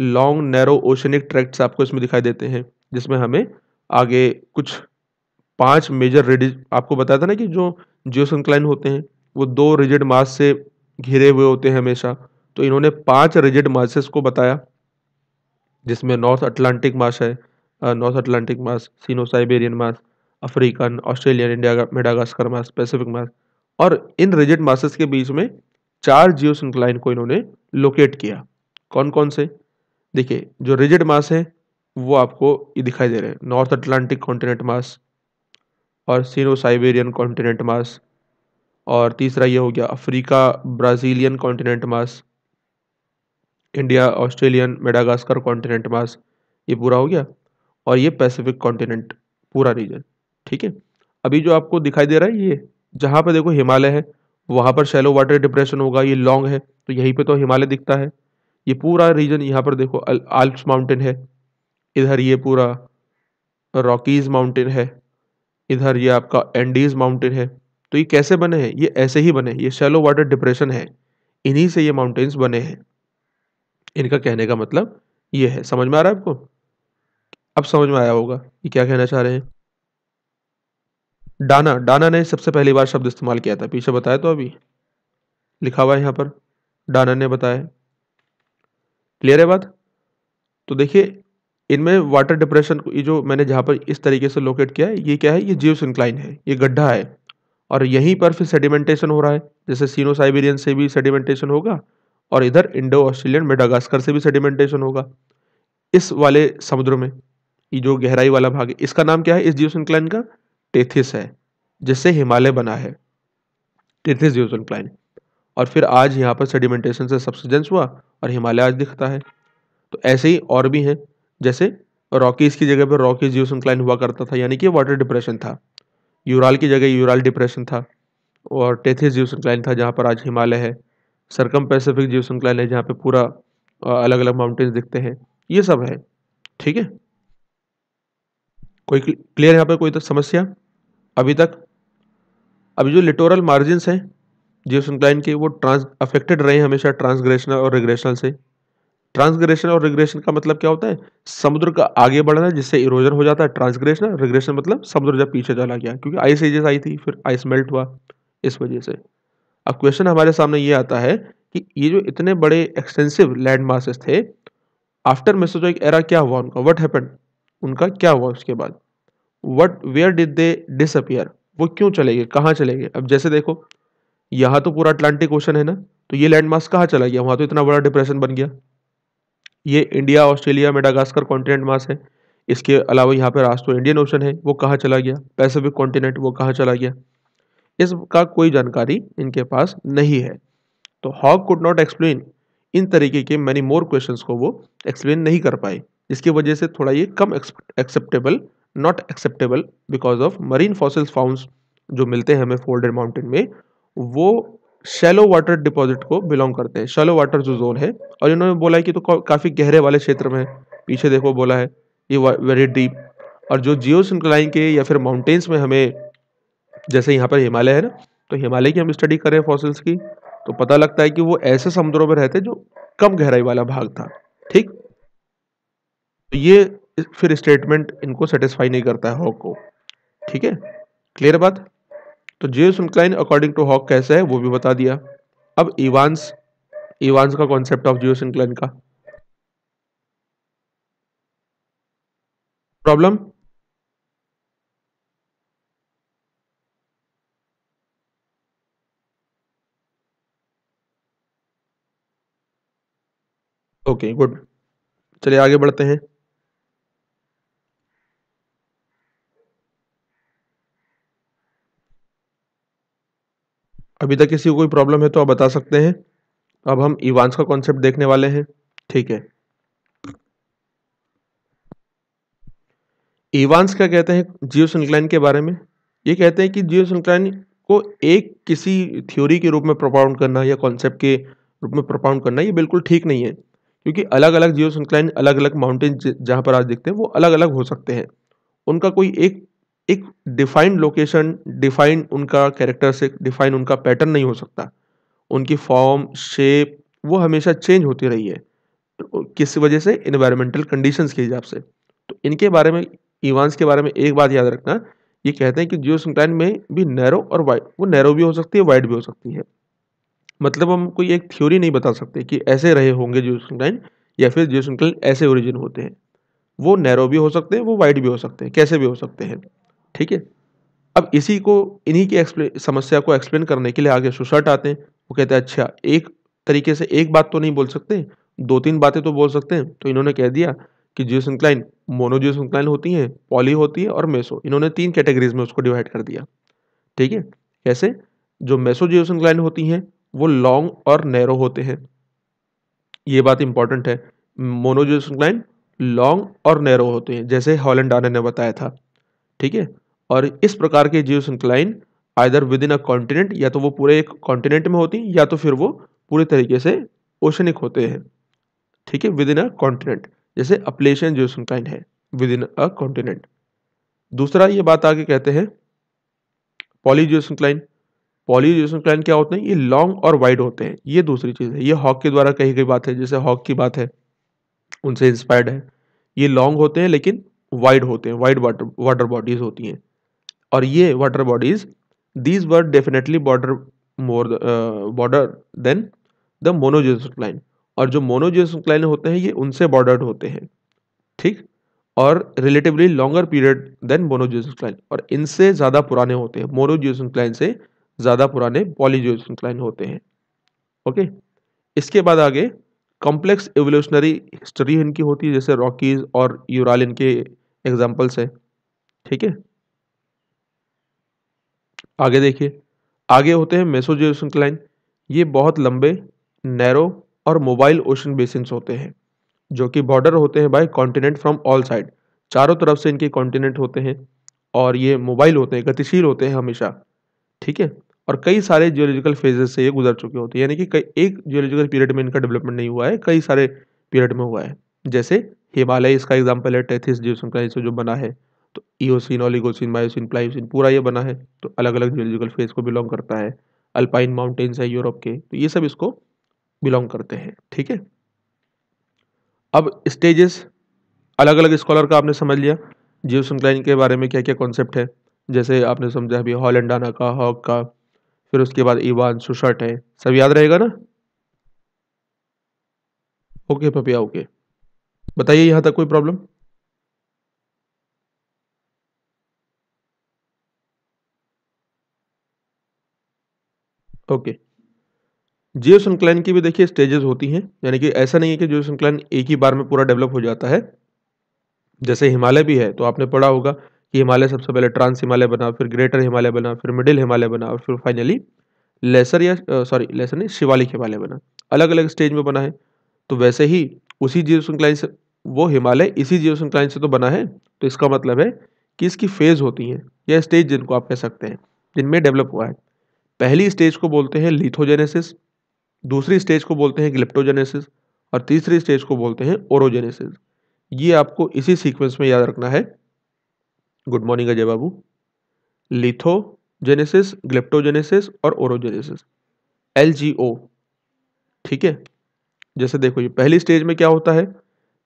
लॉन्ग नैरो ओशनिक ट्रैक्ट्स आपको इसमें दिखाई देते हैं, जिसमें हमें आगे कुछ पांच मेजर रिजिड, आपको बताया था ना कि जो जियोसिंक्लाइन होते हैं वो दो रिजिड मास से घिरे हुए होते हैं हमेशा, तो इन्होंने पांच रिजिड मासेस को बताया, जिसमें नॉर्थ अटलांटिक मास है, North Atlantic mass, Sino Siberian mass, African, Australian, India Madagascar mass, Pacific mass, और इन रिजिड मासेस के बीच में चार जियोसिंक्लाइन को इन्होंने लोकेट किया। कौन कौन से, देखिए जो रिजिड मास है वो आपको ये दिखाई दे रहे हैं, नॉर्थ अटलांटिक कॉन्टिनेंट मास और सीनो साइबेरियन कॉन्टिनेंट मास, और तीसरा ये हो गया Africa Brazilian continent mass, India Australian Madagascar continent mass, ये पूरा हो गया, और ये पैसिफिक कॉन्टिनेंट पूरा रीजन। ठीक है, अभी जो आपको दिखाई दे रहा है ये, जहाँ पर देखो हिमालय है वहाँ पर शैलो वाटर डिप्रेशन होगा, ये लॉन्ग है तो यहीं पे तो हिमालय दिखता है, ये पूरा रीजन, यहाँ पर देखो आल्प्स माउंटेन है, इधर ये पूरा रॉकीज माउंटेन है, इधर ये आपका एंडीज माउंटेन है। तो ये कैसे बने हैं? ये ऐसे ही बने, ये शैलो वाटर डिप्रेशन है, इन्हीं से ये माउंटेन्स बने हैं। इनका कहने का मतलब ये है। समझ में आ रहा है आपको? अब समझ में आया होगा ये क्या कहना चाह रहे हैं। डाना, डाना ने सबसे पहली बार शब्द इस्तेमाल किया था, पीछे बताया तो अभी लिखा हुआ है यहाँ पर, डाना ने बताया। क्लियर है बात? तो देखिए इनमें वाटर डिप्रेशन को, ये जो मैंने जहाँ पर इस तरीके से लोकेट किया है, ये क्या है? ये जियोसिंक्लाइन है, ये गड्ढा है, और यहीं पर फिर सेडिमेंटेशन हो रहा है। जैसे सीनो साइबेरियन से भी सेडिमेंटेशन होगा, और इधर इंडो ऑस्ट्रेलियन मेडागास्कर से भी सेडिमेंटेशन होगा। इस वाले समुद्र में ये जो गहराई वाला भाग है, इसका नाम क्या है? इस जियोसिंक्लाइन का टेथिस है, जिससे हिमालय बना है, टेथिस जियोसिंक्लाइन। और फिर आज यहाँ पर सेडिमेंटेशन से सब्सिडेंस हुआ और हिमालय आज दिखता है। तो ऐसे ही और भी हैं, जैसे रॉकीज़ की जगह पर रॉकीज जियोसिंक्लाइन हुआ करता था, यानी कि वाटर डिप्रेशन था। यूराल की जगह यूराल डिप्रेशन था, और टेथिस जियोसिंक्लाइन था जहाँ पर आज हिमालय है। सरकम पैसिफिक जियोसिंक्लाइन है, जहाँ पे पूरा अलग अलग माउंटेन्स दिखते हैं। ये सब है, ठीक है? कोई क्लियर यहाँ पे कोई तो समस्या अभी तक? अभी जो लिटोरल मार्जिन्स हैं जियोसिंक्लाइन के, वो ट्रांस अफेक्टेड रहे हमेशा ट्रांसग्रेशनल और रिग्रेशनल से। ट्रांसग्रेशन और रिग्रेशन का मतलब क्या होता है? समुद्र का आगे बढ़ना, जिससे इरोजन हो जाता है ट्रांसग्रेशन। रिग्रेशन मतलब समुद्र जब पीछे चला गया, क्योंकि आइस एजेस आई थी, फिर आइस मेल्ट हुआ, इस वजह से। अब क्वेश्चन हमारे सामने ये आता है कि ये जो इतने बड़े एक्सटेंसिव लैंड मासेस थे, आफ्टर मेसोजोइक एरा क्या हुआ उनका? What happened? उनका क्या हुआ उसके बाद? What where did they disappear? वो क्यों चले गए, कहाँ चले गए? अब जैसे देखो, यहाँ तो पूरा अटलांटिक ओशन है ना, तो ये लैंड मास कहाँ चला गया? वहाँ तो इतना बड़ा डिप्रेशन बन गया। ये India, Australia, Madagascar continent mass है। इसके अलावा यहाँ पर आज तो इंडियन ओशन है, वो कहाँ चला गया? पैसिफिक कॉन्टिनेंट, वो कहाँ चला गया? इसका कोई जानकारी इनके पास नहीं है। तो हॉग कुड नॉट एक्सप्लेन, इन तरीके के मैनी मोर क्वेश्चंस को वो एक्सप्लेन नहीं कर पाए, जिसकी वजह से थोड़ा ये कम acceptable, not acceptable because of marine fossils founds जो मिलते हैं हमें फोल्डेड माउंटेन में, वो शैलो वाटर डिपॉजिट को बिलोंग करते हैं, शैलो वाटर जो जोन है। और इन्होंने बोला है कि तो काफ़ी गहरे वाले क्षेत्र में, पीछे देखो बोला है ये वेरी डीप। और जो जियोसिंक्लाइन के या फिर माउंटेन्स में हमें, जैसे यहाँ पर हिमालय है ना, तो हिमालय की हम स्टडी करें फॉसिल्स की, तो पता लगता है कि वो ऐसे समुद्रों में रहते जो कम गहराई वाला भाग था, ठीक? तो ये फिर स्टेटमेंट इनको सेटिस्फाई नहीं करता है, हॉक को, ठीक है? क्लियर बात? तो जियोसिंक्लाइन अकॉर्डिंग टू हॉक कैसे है वो भी बता दिया। अब इवांस, इवांस का कॉन्सेप्ट ऑफ जियोसिंक्लाइन का प्रॉब्लम, ओके गुड। चलिए आगे बढ़ते हैं। अभी तक किसी को कोई प्रॉब्लम है तो आप बता सकते हैं। अब हम इवांस का कॉन्सेप्ट देखने वाले हैं, ठीक है? इवांस क्या कहते हैं जियोसिंक्लाइन के बारे में? ये कहते हैं कि जियोसिंक्लाइन को एक किसी थ्योरी के रूप में प्रोपाउंड करना या कॉन्सेप्ट के रूप में प्रोपाउंड करना ये बिल्कुल ठीक नहीं है, क्योंकि अलग अलग जियोसिंक्लाइन, अलग अलग माउंटेन जहाँ पर आज दिखते हैं, वो अलग अलग हो सकते हैं। उनका कोई एक एक डिफाइंड लोकेशन, डिफाइंड उनका कैरेक्टरिस्टिक, डिफाइंड उनका पैटर्न नहीं हो सकता। उनकी फॉर्म, शेप, वो हमेशा चेंज होती रही है, किस वजह से? इन्वायरमेंटल कंडीशंस के हिसाब से। तो इनके बारे में, इवांस के बारे में एक बात याद रखना, ये कहते हैं कि जियोसिंक्लाइन में भी नैरो और वाइड, वो नैरो भी हो सकती है, वाइड भी हो सकती है। मतलब हम कोई एक थ्योरी नहीं बता सकते कि ऐसे रहे होंगे जियोसिंक्लाइन, या फिर जियोसिंक्लाइन ऐसे ओरिजिन होते हैं। वो नैरो भी हो सकते हैं, वो वाइड भी हो सकते हैं, कैसे भी हो सकते हैं, ठीक है? अब इसी को, इन्हीं की समस्या को एक्सप्लेन करने के लिए आगे सुशर्ट आते हैं। वो कहते हैं अच्छा, एक तरीके से एक बात तो नहीं बोल सकते, दो तीन बातें तो बोल सकते हैं। तो इन्होंने कह दिया कि जियोसिंक्लाइन मोनो जियोसिंक्लाइन होती हैं, पॉली होती है और मेसो। इन्होंने तीन कैटेगरीज में उसको डिवाइड कर दिया, ठीक है? कैसे? जो मेसो जियोसिंक्लाइन होती हैं वो लॉन्ग और नैरो होते हैं, ये बात इंपॉर्टेंट है। मोनो जियोसिंक्लाइन लॉन्ग और नैरो होते हैं, जैसे हॉलैंड डाना ने बताया था, ठीक है? और इस प्रकार के geosyncline either within a continent, या तो वो पूरे एक कॉन्टिनेंट में होती हैं, या तो फिर वो पूरे तरीके से ओशनिक होते हैं, ठीक है, विद इन अ कॉन्टिनेंट, जैसे अपलेशियन जियोसिंक्लाइन है विद इन अ कॉन्टिनेंट। दूसरा ये बात आगे कहते हैं पॉली जियोसिंक्लाइन। पॉली जियोसिंक्लाइन क्या होते हैं, ये लॉन्ग और वाइड होते हैं, ये दूसरी चीज़ है। ये हॉक के द्वारा कही गई बात है, जैसे हॉक की बात है, उनसे इंस्पायर्ड है। ये लॉन्ग होते हैं लेकिन वाइड होते हैं, वाइड वाटर वाटर बॉडीज होती हैं। और ये water bodies, these were definitely border more border than the monogeosyncline. और जो मोनोजियोसिंक्लाइन होते हैं ये उनसे बॉर्डर्ड होते हैं, ठीक, और relatively longer period than monogeosyncline, और इनसे ज़्यादा पुराने होते हैं। मोनोजियोसिंक्लाइन से ज़्यादा पुराने पॉलीजियोसिंक्लाइन होते हैं। ओके, इसके बाद आगे कॉम्प्लेक्स एवोल्यूशनरी हिस्ट्री इनकी होती है, जैसे रॉकीज और यूराल इनके एग्जाम्पल्स हैं, ठीक है। आगे देखिए, आगे होते हैं मेसोजियोसिंक्लाइन। ये बहुत लंबे, नैरो और मोबाइल ओशन बेसिन्स होते हैं, जो कि बॉर्डर होते हैं by continent from all side, चारों तरफ से इनके कॉन्टिनेंट होते हैं, और ये मोबाइल होते हैं, गतिशील होते हैं हमेशा, ठीक है। और कई सारे जियोलॉजिकल फेजेस से ये गुजर चुके होते हैं, यानी कि कई एक जियोलॉजिकल पीरियड में इनका डेवलपमेंट नहीं हुआ है, कई सारे पीरियड में हुआ है। जैसे हिमालय इसका एग्जाम्पल है, टैथिस जियोसिंक्लाइन से जो बना है, तो इओसिन, ओलिगोसिन, मायोसिन, प्लाइयोसिन पूरा ये बना है, तो अलग अलग जियोलॉजिकल फेज को बिलोंग करता है। अल्पाइन माउंटेन्स है यूरोप के, तो ये सब इसको बिलोंग करते हैं, ठीक है। अब स्टेजेस अलग अलग स्कॉलर का आपने समझ लिया जियोसिंक्लाइन के बारे में क्या क्या कॉन्सेप्ट है। जैसे आपने समझा अभी हॉलैंडाना का, हॉक का, फिर उसके बाद इवान, सुशर्ट है, सब याद रहेगा ना। ओके पपिया, ओके, बताइए यहाँ तक कोई प्रॉब्लम। ओके, जियोसिंक्लाइन की भी देखिए स्टेजेस होती हैं, यानी कि ऐसा नहीं है कि जियोसिंक्लाइन एक ही बार में पूरा डेवलप हो जाता है। जैसे हिमालय भी है, तो आपने पढ़ा होगा कि हिमालय सबसे पहले ट्रांस हिमालय बना, फिर ग्रेटर हिमालय बना, फिर मिडिल हिमालय बना, और फिर फाइनली लेसर या सॉरी लेसर नहीं शिवालिक हिमालय बना। अलग अलग स्टेज में बना है। तो वैसे ही उसी जियोसिंक्लाइन से वो हिमालय इसी जियोसिंक्लाइन से तो बना है, तो इसका मतलब है कि इसकी फेज होती हैं या स्टेज, जिनको आप कह सकते हैं, जिनमें डेवलप हुआ है। पहली स्टेज को बोलते हैं लिथोजेनेसिस, दूसरी स्टेज को बोलते हैं ग्लिप्टोजेनेसिस, और तीसरी स्टेज को बोलते हैं ओरोजेनेसिस। ये आपको इसी सीक्वेंस में याद रखना है। गुड मॉर्निंग अजय बाबू। लिथोजेनेसिस, ग्लिप्टोजेनेसिस और ओरोजेनेसिस, एल जी ओ, ठीक है। जैसे देखो, ये पहली स्टेज में क्या होता है,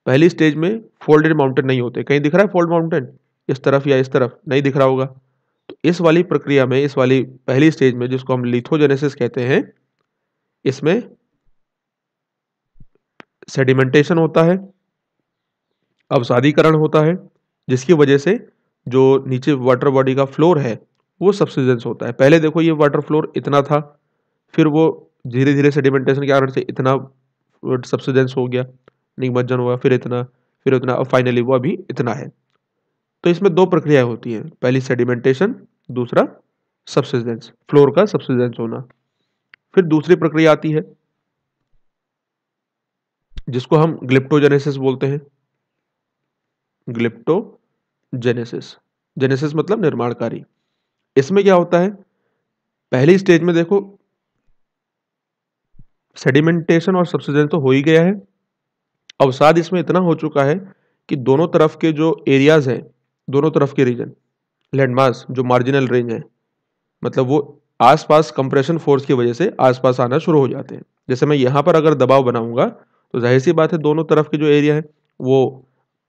पहली स्टेज में फोल्डेड माउंटेन नहीं होते। कहीं दिख रहा है फोल्ड माउंटेन, इस तरफ या इस तरफ नहीं दिख रहा होगा। तो इस वाली प्रक्रिया में, इस वाली पहली स्टेज में, जिसको हम लिथोजेनेसिस कहते हैं, इसमें सेडिमेंटेशन होता है, अवसादीकरण होता है, जिसकी वजह से जो नीचे वाटर बॉडी का फ्लोर है वो सब्सिडेंस होता है। पहले देखो ये वाटर फ्लोर इतना था, फिर वो धीरे धीरे सेडिमेंटेशन के कारण से इतना सब्सिडेंस हो गया, निमज्जन हुआ, फिर इतना, फिर उतना, और फाइनली वो अभी इतना है। तो इसमें दो प्रक्रियाएं होती हैं, पहली सेडिमेंटेशन, दूसरा सब्सिडेंस, फ्लोर का सब्सिडेंस होना। फिर दूसरी प्रक्रिया आती है जिसको हम ग्लिप्टोजेनेसिस बोलते हैं। ग्लिप्टोजेनेसिस, जेनेसिस मतलब निर्माणकारी। इसमें क्या होता है, पहली स्टेज में देखो सेडिमेंटेशन और सब्सिडेंस तो हो ही गया है, अवसाद इसमें इतना हो चुका है कि दोनों तरफ के जो एरियाज हैं, दोनों तरफ के रीजन, लैंडमास जो मार्जिनल रेंज है, मतलब वो आसपास कंप्रेशन फोर्स की वजह से आसपास आना शुरू हो जाते हैं। जैसे मैं यहाँ पर अगर दबाव बनाऊंगा तो जाहिर सी बात है दोनों तरफ के जो एरिया है वो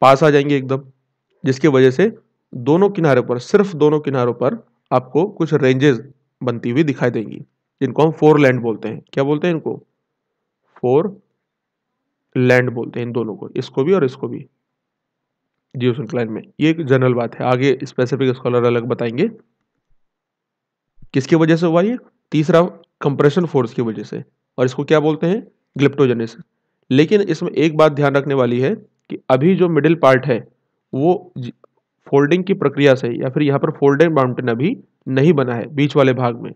पास आ जाएंगे एकदम, जिसकी वजह से दोनों किनारों पर, सिर्फ दोनों किनारों पर आपको कुछ रेंजेस बनती हुई दिखाई देंगी, जिनको हम फोर लैंड बोलते हैं। क्या बोलते हैं इनको? फोर लैंड बोलते हैं इन दोनों को, इसको भी और इसको भी, जियोसिंक्लाइन में। ये एक जनरल बात है, आगे स्पेसिफिक स्कॉलर अलग बताएंगे किसकी वजह से हुआ ये। तीसरा कंप्रेशन फोर्स की वजह से, और इसको क्या बोलते हैं? ग्लिप्टोजेनेसिस। लेकिन इसमें एक बात ध्यान रखने वाली है कि अभी जो मिडिल पार्ट है वो फोल्डिंग की प्रक्रिया से, या फिर यहाँ पर फोल्डेड माउंटेन अभी नहीं बना है बीच वाले भाग में,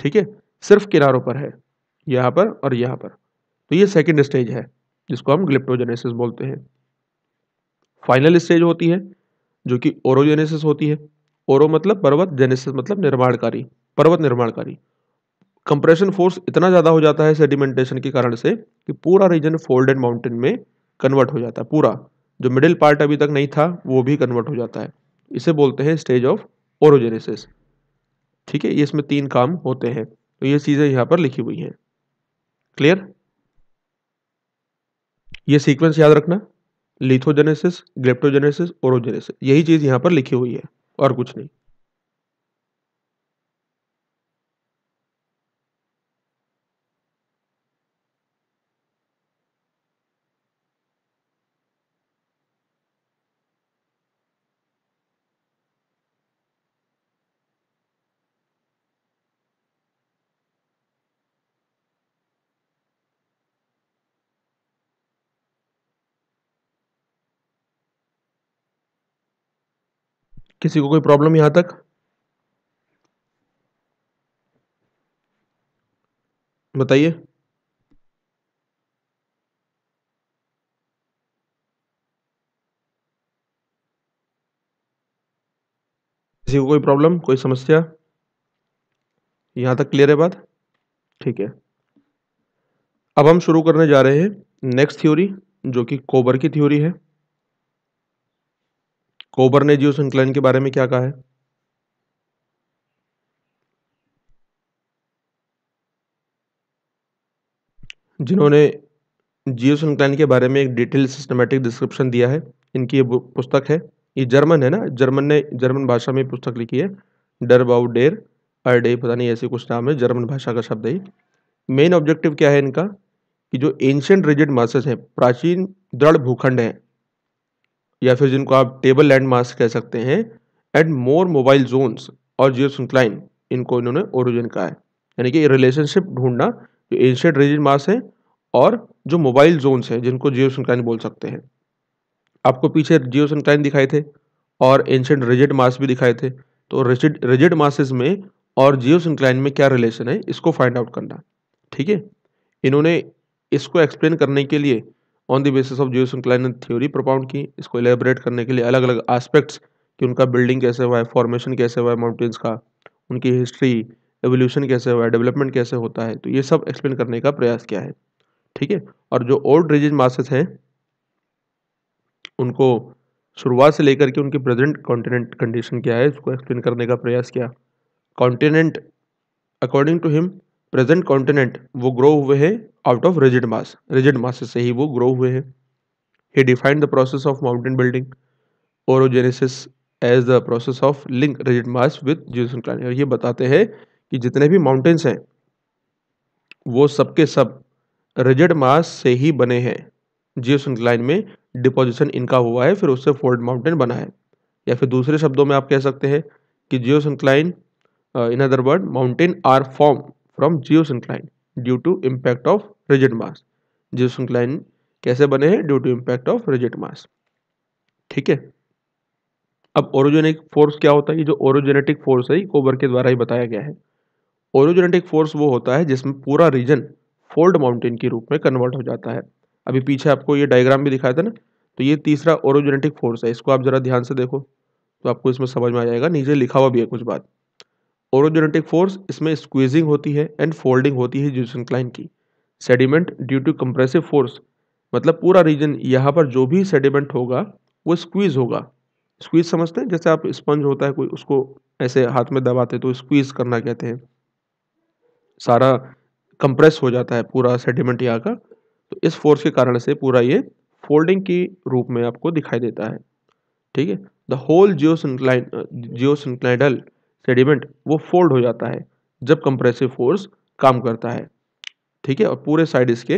ठीक है, सिर्फ किनारों पर है, यहाँ पर और यहाँ पर। तो ये सेकेंड स्टेज है जिसको हम ग्लिप्टोजेनेसिस बोलते हैं। फाइनल स्टेज होती है जो कि ओरोजेनेसिस होती है। ओरो मतलब पर्वत, जेनेसिस मतलब निर्माणकारी, पर्वत निर्माणकारी। कंप्रेशन फोर्स इतना ज़्यादा हो जाता है सेडिमेंटेशन के कारण से कि पूरा रीजन फोल्डेड माउंटेन में कन्वर्ट हो जाता है। पूरा जो मिडिल पार्ट अभी तक नहीं था वो भी कन्वर्ट हो जाता है। इसे बोलते हैं स्टेज ऑफ ओरोजेनेसिस। ठीक है, ये इसमें तीन काम होते हैं। तो ये चीज़ें यहाँ पर लिखी हुई हैं। क्लियर? ये सीक्वेंस याद रखना, लिथोजेनेसिस, ग्लेप्टोजेनेसिस, ओरोजेनेसिस, यही चीज़ यहाँ पर लिखी हुई है और कुछ नहीं। किसी को कोई प्रॉब्लम यहां तक? बताइए। किसी को कोई प्रॉब्लम, कोई समस्या? यहां तक क्लियर है बात? ठीक है, अब हम शुरू करने जा रहे हैं नेक्स्ट थ्योरी, जो कि कोबर की थ्योरी है। कोबर ने जियोसिंक्लाइन के बारे में क्या कहा है? जिन्होंने जियोसिंक्लाइन के बारे में एक डिटेल सिस्टमेटिक डिस्क्रिप्शन दिया है, इनकी ये पुस्तक है। ये जर्मन है ना, जर्मन ने जर्मन भाषा में पुस्तक लिखी है। डर बाउ डेर अर डे, पता नहीं ऐसे कुछ नाम है, जर्मन भाषा का शब्द है। मेन ऑब्जेक्टिव क्या है इनका कि जो एंशिएंट रिजिड मासेस हैं, प्राचीन दृढ़ भूखंड हैं, या फिर जिनको आप टेबल लैंड मास कह सकते हैं, एंड मोर मोबाइल जोन्स और जियोसिंक्लाइन, इनको इन्होंने ओरिजिन कहा है। यानी कि रिलेशनशिप ढूंढना, जो एंशिएंट रिजिड मास है और जो मोबाइल जोन्स हैं, जिनको जियोसिंक्लाइन बोल सकते हैं। आपको पीछे जियोसिंक्लाइन दिखाए थे और एंशिएंट रिजिड मास भी दिखाए थे, तो रिजिड रिजिड मासेस में और जियोसिंक्लाइन में क्या रिलेशन है, इसको फाइंड आउट करना। ठीक है, इन्होंने इसको एक्सप्लेन करने के लिए on the basis of geosyncline theory propound की। इसको एलेबरेट करने के लिए अलग अलग एस्पेक्ट्स, कि उनका बिल्डिंग कैसे हुआ है, फॉर्मेशन कैसे हुआ है माउंटेन्स का, उनकी हिस्ट्री, एवोल्यूशन कैसे हुआ है, डेवलपमेंट कैसे होता है, तो ये सब एक्सप्लेन करने का प्रयास किया है। ठीक है, और जो ओल्ड रिजिड मासेस हैं उनको शुरुआत से लेकर के उनकी प्रेजेंट कॉन्टिनेंट कंडीशन क्या है, इसको एक्सप्लेन करने का प्रयास किया। Continent, according to him, present continent वो ग्रो हुए हैं out of rigid mass, rigid masses से ही वो ग्रो हुए हैं। He defined the process of mountain building orogenesis as the process of link rigid mass with geosyncline. और ये बताते हैं कि जितने भी माउंटेन्स हैं वो सबके सब रिजिड मास से ही बने हैं। जियोसिंक्लाइन में डिपोजिशन इनका हुआ है, फिर उससे फोल्ड माउंटेन बना है। या फिर दूसरे शब्दों में आप कह सकते हैं कि geosyncline, in other word, mountain are form from geosyncline due to impact of rigid mass. Geosyncline कैसे बने हैं? Due to impact of rigid mass. ठीक है, अब ओरोजेनिक फोर्स क्या होता है? ये जो ओरोजेनेटिक फोर्स है, कोबर के द्वारा ही बताया गया है। ओरोजेनेटिक फोर्स वो होता है जिसमें पूरा रीजन फोल्ड माउंटेन के रूप में कन्वर्ट हो जाता है। अभी पीछे आपको ये डायग्राम भी दिखाया था ना, तो ये तीसरा ओरोजेनेटिक फोर्स है। इसको आप जरा ध्यान से देखो तो आपको इसमें समझ में आ जाएगा। नीचे लिखा हुआ भी है कुछ बात। ओरोजेनेटिक फोर्स, इसमें स्क्वीजिंग होती है एंड फोल्डिंग होती है जियोसिंक्लाइन की। Sediment due to compressive force, मतलब पूरा रीजन, यहाँ पर जो भी सेडिमेंट होगा वो स्क्वीज होगा। स्क्वीज समझते हैं, जैसे आप स्पंज होता है कोई, उसको ऐसे हाथ में दबाते हैं तो स्क्वीज करना कहते हैं। सारा कंप्रेस हो जाता है पूरा सेडिमेंट यहाँ का, तो इस फोर्स के कारण से पूरा ये फोल्डिंग के रूप में आपको दिखाई देता है। ठीक है, the whole geosyncline geosynclinal sediment वो फोल्ड हो जाता है जब कंप्रेसिव फोर्स काम करता है। ठीक है, और पूरे साइड इसके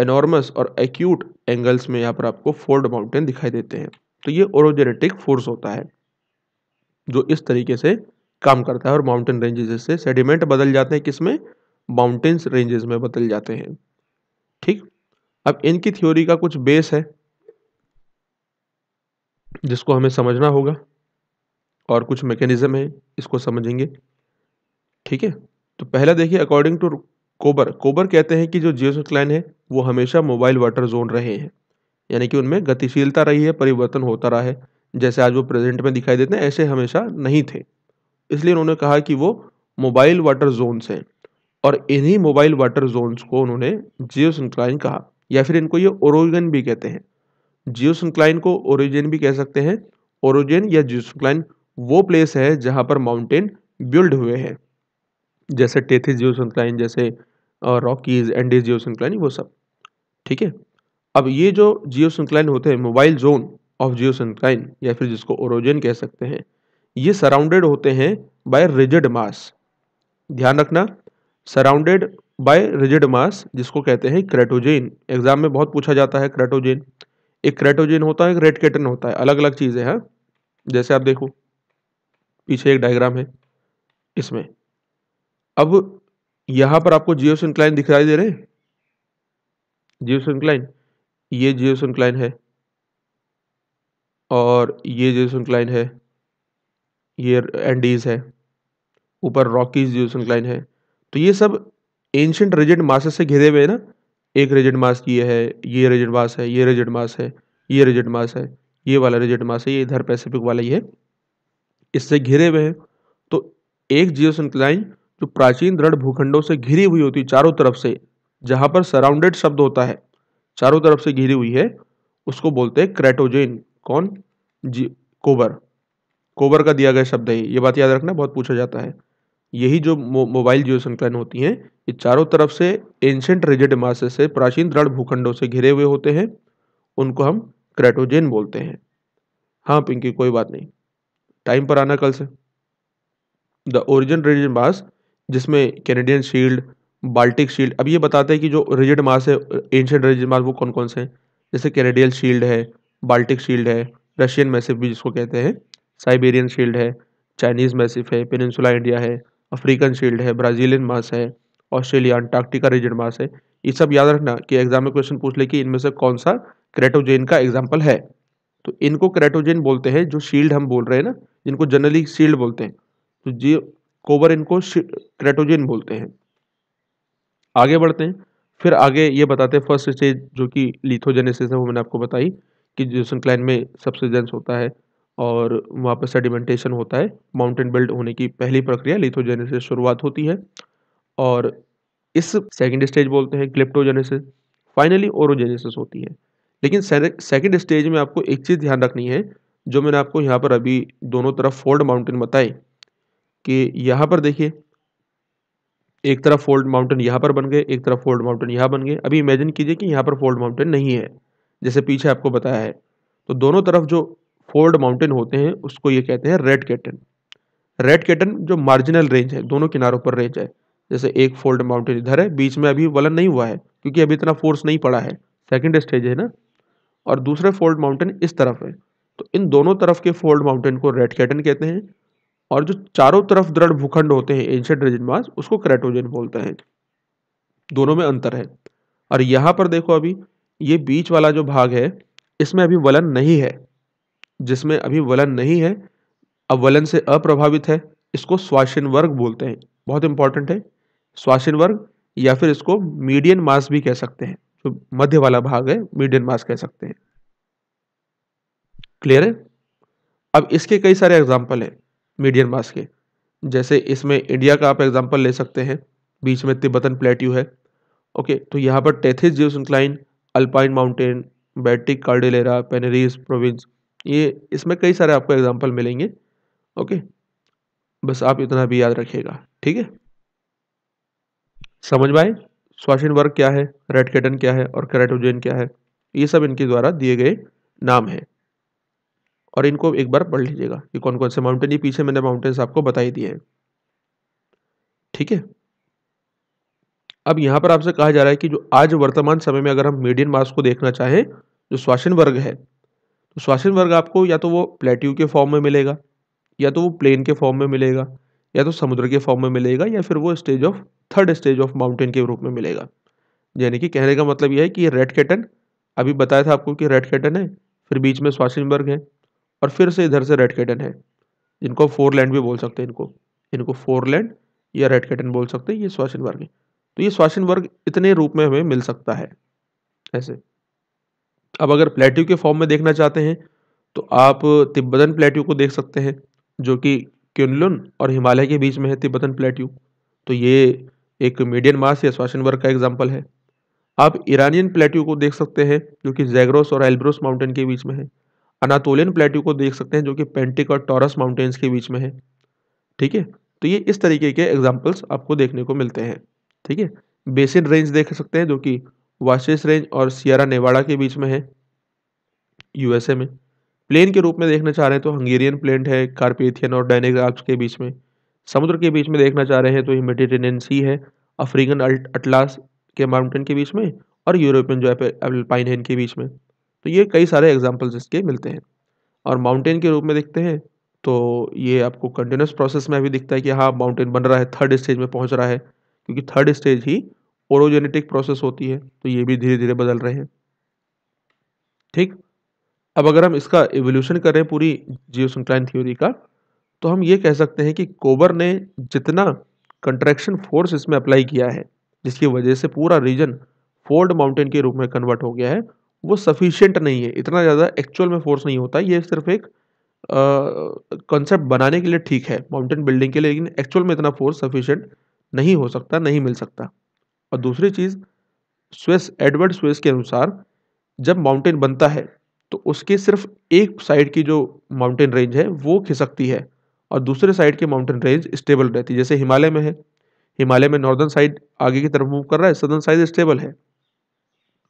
एनॉर्मस और एक्यूट एंगल्स में यहाँ पर आपको फोल्ड माउंटेन दिखाई देते हैं। तो ये ओरोजेनेटिक फोर्स होता है जो इस तरीके से काम करता है। और माउंटेन रेंजेस से सेडिमेंट बदल जाते हैं, किसमें? माउंटेन्स रेंजेस में बदल जाते हैं। ठीक, अब इनकी थ्योरी का कुछ बेस है जिसको हमें समझना होगा और कुछ मैकेनिज्म है, इसको समझेंगे। ठीक है, तो पहला देखिए, अकॉर्डिंग टू कोबर, कोबर कहते हैं कि जो जियोसिंक्लाइन है वो हमेशा मोबाइल वाटर जोन रहे हैं, यानी कि उनमें गतिशीलता रही है, परिवर्तन होता रहा है। जैसे आज वो प्रेजेंट में दिखाई देते हैं, ऐसे हमेशा नहीं थे, इसलिए उन्होंने कहा कि वो मोबाइल वाटर जोन्स हैं। और इन्हीं मोबाइल वाटर जोन्स को उन्होंने जियो सिंक्लाइन कहा, या फिर इनको ये ओरिजिन भी कहते हैं। जियो सिंक्लाइन को ओरिजिन भी कह सकते हैं। ओरिजिन या जियो सिंक्लाइन वो प्लेस है जहाँ पर माउंटेन बिल्ड हुए हैं, जैसे टेथिस जियो सिंक्लाइन, जैसे रॉकीज, एंडीज जियो सिंक्लाइन, वो सब। ठीक है, अब ये जो जियो सिंक्लाइन होते हैं, mobile zone of geosyncline या फिर जिसको ओरिजिन कह सकते हैं, ये सराउंडेड होते हैं बाय रिजिड मास। ध्यान रखना, सराउंडेड बाय रिजिड मास जिसको कहते हैं क्रेटोजेन। एग्जाम में बहुत पूछा जाता है क्रेटोजेन। एक क्रेटोजेन होता है, एक रेड केटन होता है, अलग अलग चीज़ें हैं। जैसे आप देखो पीछे एक डायग्राम है इसमें। अब यहाँ पर आपको जियो सिंक्लाइन दिखाई दे रहे हैं, जियो सिंक्लाइन, ये जियो सिंक्लाइन है और ये जियो सिंक्लाइन है, ये एंडीज है, ऊपर रॉकीज जियो सिंक्लाइन है। तो ये सब एंशिएंट रिजिड मासेस से घिरे हुए है ना। एक रिजिड मास ये है, ये रिजिड मास है, ये रिजिड मास है, ये रिजिड मास है, ये वाला रिजिड मास है, ये इधर पैसिफिक वाला ही है, इससे घिरे हुए हैं। तो एक जियो सिंक्लाइन जो प्राचीन दृढ़ भूखंडों से घिरी हुई होती है चारों तरफ से, जहाँ पर सराउंडेड शब्द होता है, चारों तरफ से घिरी हुई है, उसको बोलते हैं क्रेटोजेन। कौन? जी कोबर। कोबर का दिया गया शब्द है ये, बात याद रखना, बहुत पूछा जाता है। यही जो मो, मोबाइल जियो सिंक्लाइन होती हैं, ये चारों तरफ से एंशिएंट रिजिड मासेस से, प्राचीन दृढ़ भूखंडों से घिरे हुए होते हैं, उनको हम क्रेटोजेन बोलते हैं। हाँ पिंकी, कोई बात नहीं, टाइम पर आना कल से। द ओरिजिन रिजिड मास जिसमें कैनेडियन शील्ड, बाल्टिक शील्ड, अब ये बताते हैं कि जो रिजिड मास है, एंशिएंट रिजिड मास, वो कौन कौन से हैं। जैसे कैनेडियन शील्ड है, बाल्टिक शील्ड है, रशियन मैसिफ भी जिसको कहते हैं, साइबेरियन शील्ड है, चाइनीज़ मैसिफ है, पेनिनसुला इंडिया है, अफ्रीकन शील्ड है, ब्राज़ीलियन मास है, ऑस्ट्रेलिया, अंटार्कटिका रिजिड मास है। ये सब याद रखना कि एग्जाम में क्वेश्चन पूछ ले कि इनमें से कौन सा क्रेटोजेन का एग्जाम्पल है। तो इनको क्रेटोजेन बोलते हैं, जो शील्ड हम बोल रहे हैं ना, जिनको जनरली शील्ड बोलते हैं। तो जी कोबर इनको क्रेटोजेन बोलते हैं। आगे बढ़ते हैं, फिर आगे ये बताते हैं फर्स्ट स्टेज जो कि लिथोजेनेसिस है, वो मैंने आपको बताई कि जियो सिंक्लाइन में सब्सिडेंस होता है और वहाँ पर सेडिमेंटेशन होता है। माउंटेन बिल्ड होने की पहली प्रक्रिया लिथोजेनेसिस शुरुआत होती है, और इस सेकंड स्टेज बोलते हैं क्लिप्टोजेनेसिस। फाइनली ओरोजेनेसिस होती है। लेकिन सेकंड स्टेज में आपको एक चीज़ ध्यान रखनी है, जो मैंने आपको यहाँ पर अभी दोनों तरफ फोल्ड माउंटेन बताए, कि यहाँ पर देखिए एक तरफ फोल्ड माउंटेन यहाँ पर बन गए, एक तरफ फोल्ड माउंटेन यहाँ बन गए। अभी इमेजिन कीजिए कि यहाँ पर फोल्ड माउंटेन नहीं है, जैसे पीछे आपको बताया है। तो दोनों तरफ जो फोल्ड माउंटेन होते हैं उसको ये कहते हैं रेड केटन। रेड केटन जो मार्जिनल रेंज है, दोनों किनारों पर रेंज है। जैसे एक फोल्ड माउंटेन इधर है, बीच में अभी वलन नहीं हुआ है क्योंकि अभी इतना फोर्स नहीं पड़ा है, सेकेंड स्टेज है ना, और दूसरे फोल्ड माउंटेन इस तरफ है। तो इन दोनों तरफ के फोल्ड माउंटेन को रेड केटन कहते हैं, और जो चारों तरफ दृढ़ भूखंड होते हैं एंशिएंट रिजिड मास, उसको क्रेटोजेन बोलते हैं। दोनों में अंतर है। और यहाँ पर देखो अभी ये बीच वाला जो भाग है, इसमें अभी वलन नहीं है, जिसमें अभी वलन नहीं है, अब वलन से अप्रभावित है, इसको श्वासन वर्ग बोलते हैं। बहुत इंपॉर्टेंट है श्वासन वर्ग, या फिर इसको मीडियन मास भी कह सकते हैं। जो मध्य वाला भाग है, मीडियन मास कह सकते हैं। क्लियर है? अब इसके कई सारे एग्जाम्पल हैं मीडियन मास के। जैसे इसमें इंडिया का आप एग्जाम्पल ले सकते हैं, बीच में तिब्बतन प्लेट्यू है। ओके, तो यहाँ पर Tethys geosyncline, alpine mountain, बैटिक cordillera, Pyrenees province, ये इसमें कई सारे आपको एग्जाम्पल मिलेंगे। ओके, बस आप इतना भी याद रखिएगा, ठीक है? समझ में आए श्वासन वर्ग क्या है, रेड केटन क्या है और क्रेटोजेन क्या है। ये सब इनके द्वारा दिए गए नाम है, और इनको एक बार पढ़ लीजिएगा कि कौन कौन से माउंटेन। ये पीछे मैंने माउंटेन्स आपको बता ही दिए हैं, ठीक है? अब यहाँ पर आपसे कहा जा रहा है कि जो आज वर्तमान समय में अगर हम मीडियन मास को देखना चाहें, जो श्वासन वर्ग है, तो श्वासन वर्ग आपको या तो वो प्लेट्यू के फॉर्म में मिलेगा, या तो वो प्लेन के फॉर्म में मिलेगा, या तो समुद्र के फॉर्म में मिलेगा, या फिर वो stage of third stage of mountain के रूप में मिलेगा। यानी कि कहने का मतलब यह है कि ये रेड केटन, अभी बताया था आपको कि रेड केटन है, फिर बीच में श्वासन वर्ग है, और फिर से इधर से रेड केटन है। इनको फोरलैंड भी बोल सकते हैं, इनको इनको फोरलैंड या रेड केटन बोल सकते हैं। ये श्वासन वर्ग है। तो ये श्वासन वर्ग इतने रूप में हमें मिल सकता है ऐसे। अब अगर प्लेट्यू के फॉर्म में देखना चाहते हैं तो आप तिब्बतन प्लेट्यू को देख सकते हैं, जो कि क्युनलुन और हिमालय के बीच में है तिब्बतन प्लेट्यू। तो ये एक मीडियन मास या स्वाशनबर्ग का एग्जाम्पल है। आप ईरानियन प्लेट्यू को देख सकते हैं जो कि जैग्रोस और एल्ब्रोस माउंटेन के बीच में है। अनातोलियन प्लेट्यू को देख सकते हैं जो कि पेंटिक और टॉरस माउंटेन्स के बीच में है। ठीक है, तो ये इस तरीके के एग्जाम्पल्स आपको देखने को मिलते हैं। ठीक है, बेसिन रेंज देख सकते हैं जो कि वाशेस रेंज और सियरा नेवाडा के बीच में है यूएसए में। प्लेन के रूप में देखना चाह रहे हैं तो हंगेरियन प्लेन है, कार्पेथियन और डैनिक आल्प्स के बीच में। समुद्र के बीच में देखना चाह रहे हैं तो ये मेडिटेरेनियन सी है, अफ्रीकन अटलास के माउंटेन के बीच में और यूरोपियन जो है अल्पाइन है इनके बीच में। तो ये कई सारे एग्जाम्पल्स इसके मिलते हैं। और माउंटेन के रूप में देखते हैं तो ये आपको कंटिन्यूस प्रोसेस में भी दिखता है कि हाँ माउंटेन बन रहा है, थर्ड स्टेज में पहुंच रहा है, क्योंकि थर्ड स्टेज ही ओरोजेनेटिक प्रोसेस होती है। तो ये भी धीरे धीरे बदल रहे हैं। ठीक, अब अगर हम इसका एवोल्यूशन करें पूरी जियोसिंक्लाइन थ्योरी का, तो हम ये कह सकते हैं कि कोबर ने जितना कंट्रैक्शन फोर्स इसमें अप्लाई किया है, जिसकी वजह से पूरा रीजन फोल्ड माउंटेन के रूप में कन्वर्ट हो गया है, वो सफिशिएंट नहीं है। इतना ज़्यादा एक्चुअल में फोर्स नहीं होता, ये सिर्फ एक कॉन्सेप्ट uh, बनाने के लिए ठीक है माउंटेन बिल्डिंग के लिए, लेकिन एक्चुअल में इतना फोर्स सफिशिएंट नहीं हो सकता, नहीं मिल सकता। और दूसरी चीज़, स्वेस एडवर्ड स्वेस के अनुसार जब माउंटेन बनता है तो उसके सिर्फ एक साइड की जो माउंटेन रेंज है वो खिसकती है और दूसरे साइड की माउंटेन रेंज स्टेबल रहती है। जैसे हिमालय में है, हिमालय में नॉर्दर्न साइड आगे की तरफ मूव कर रहा है, सदर्न साइड स्टेबल है,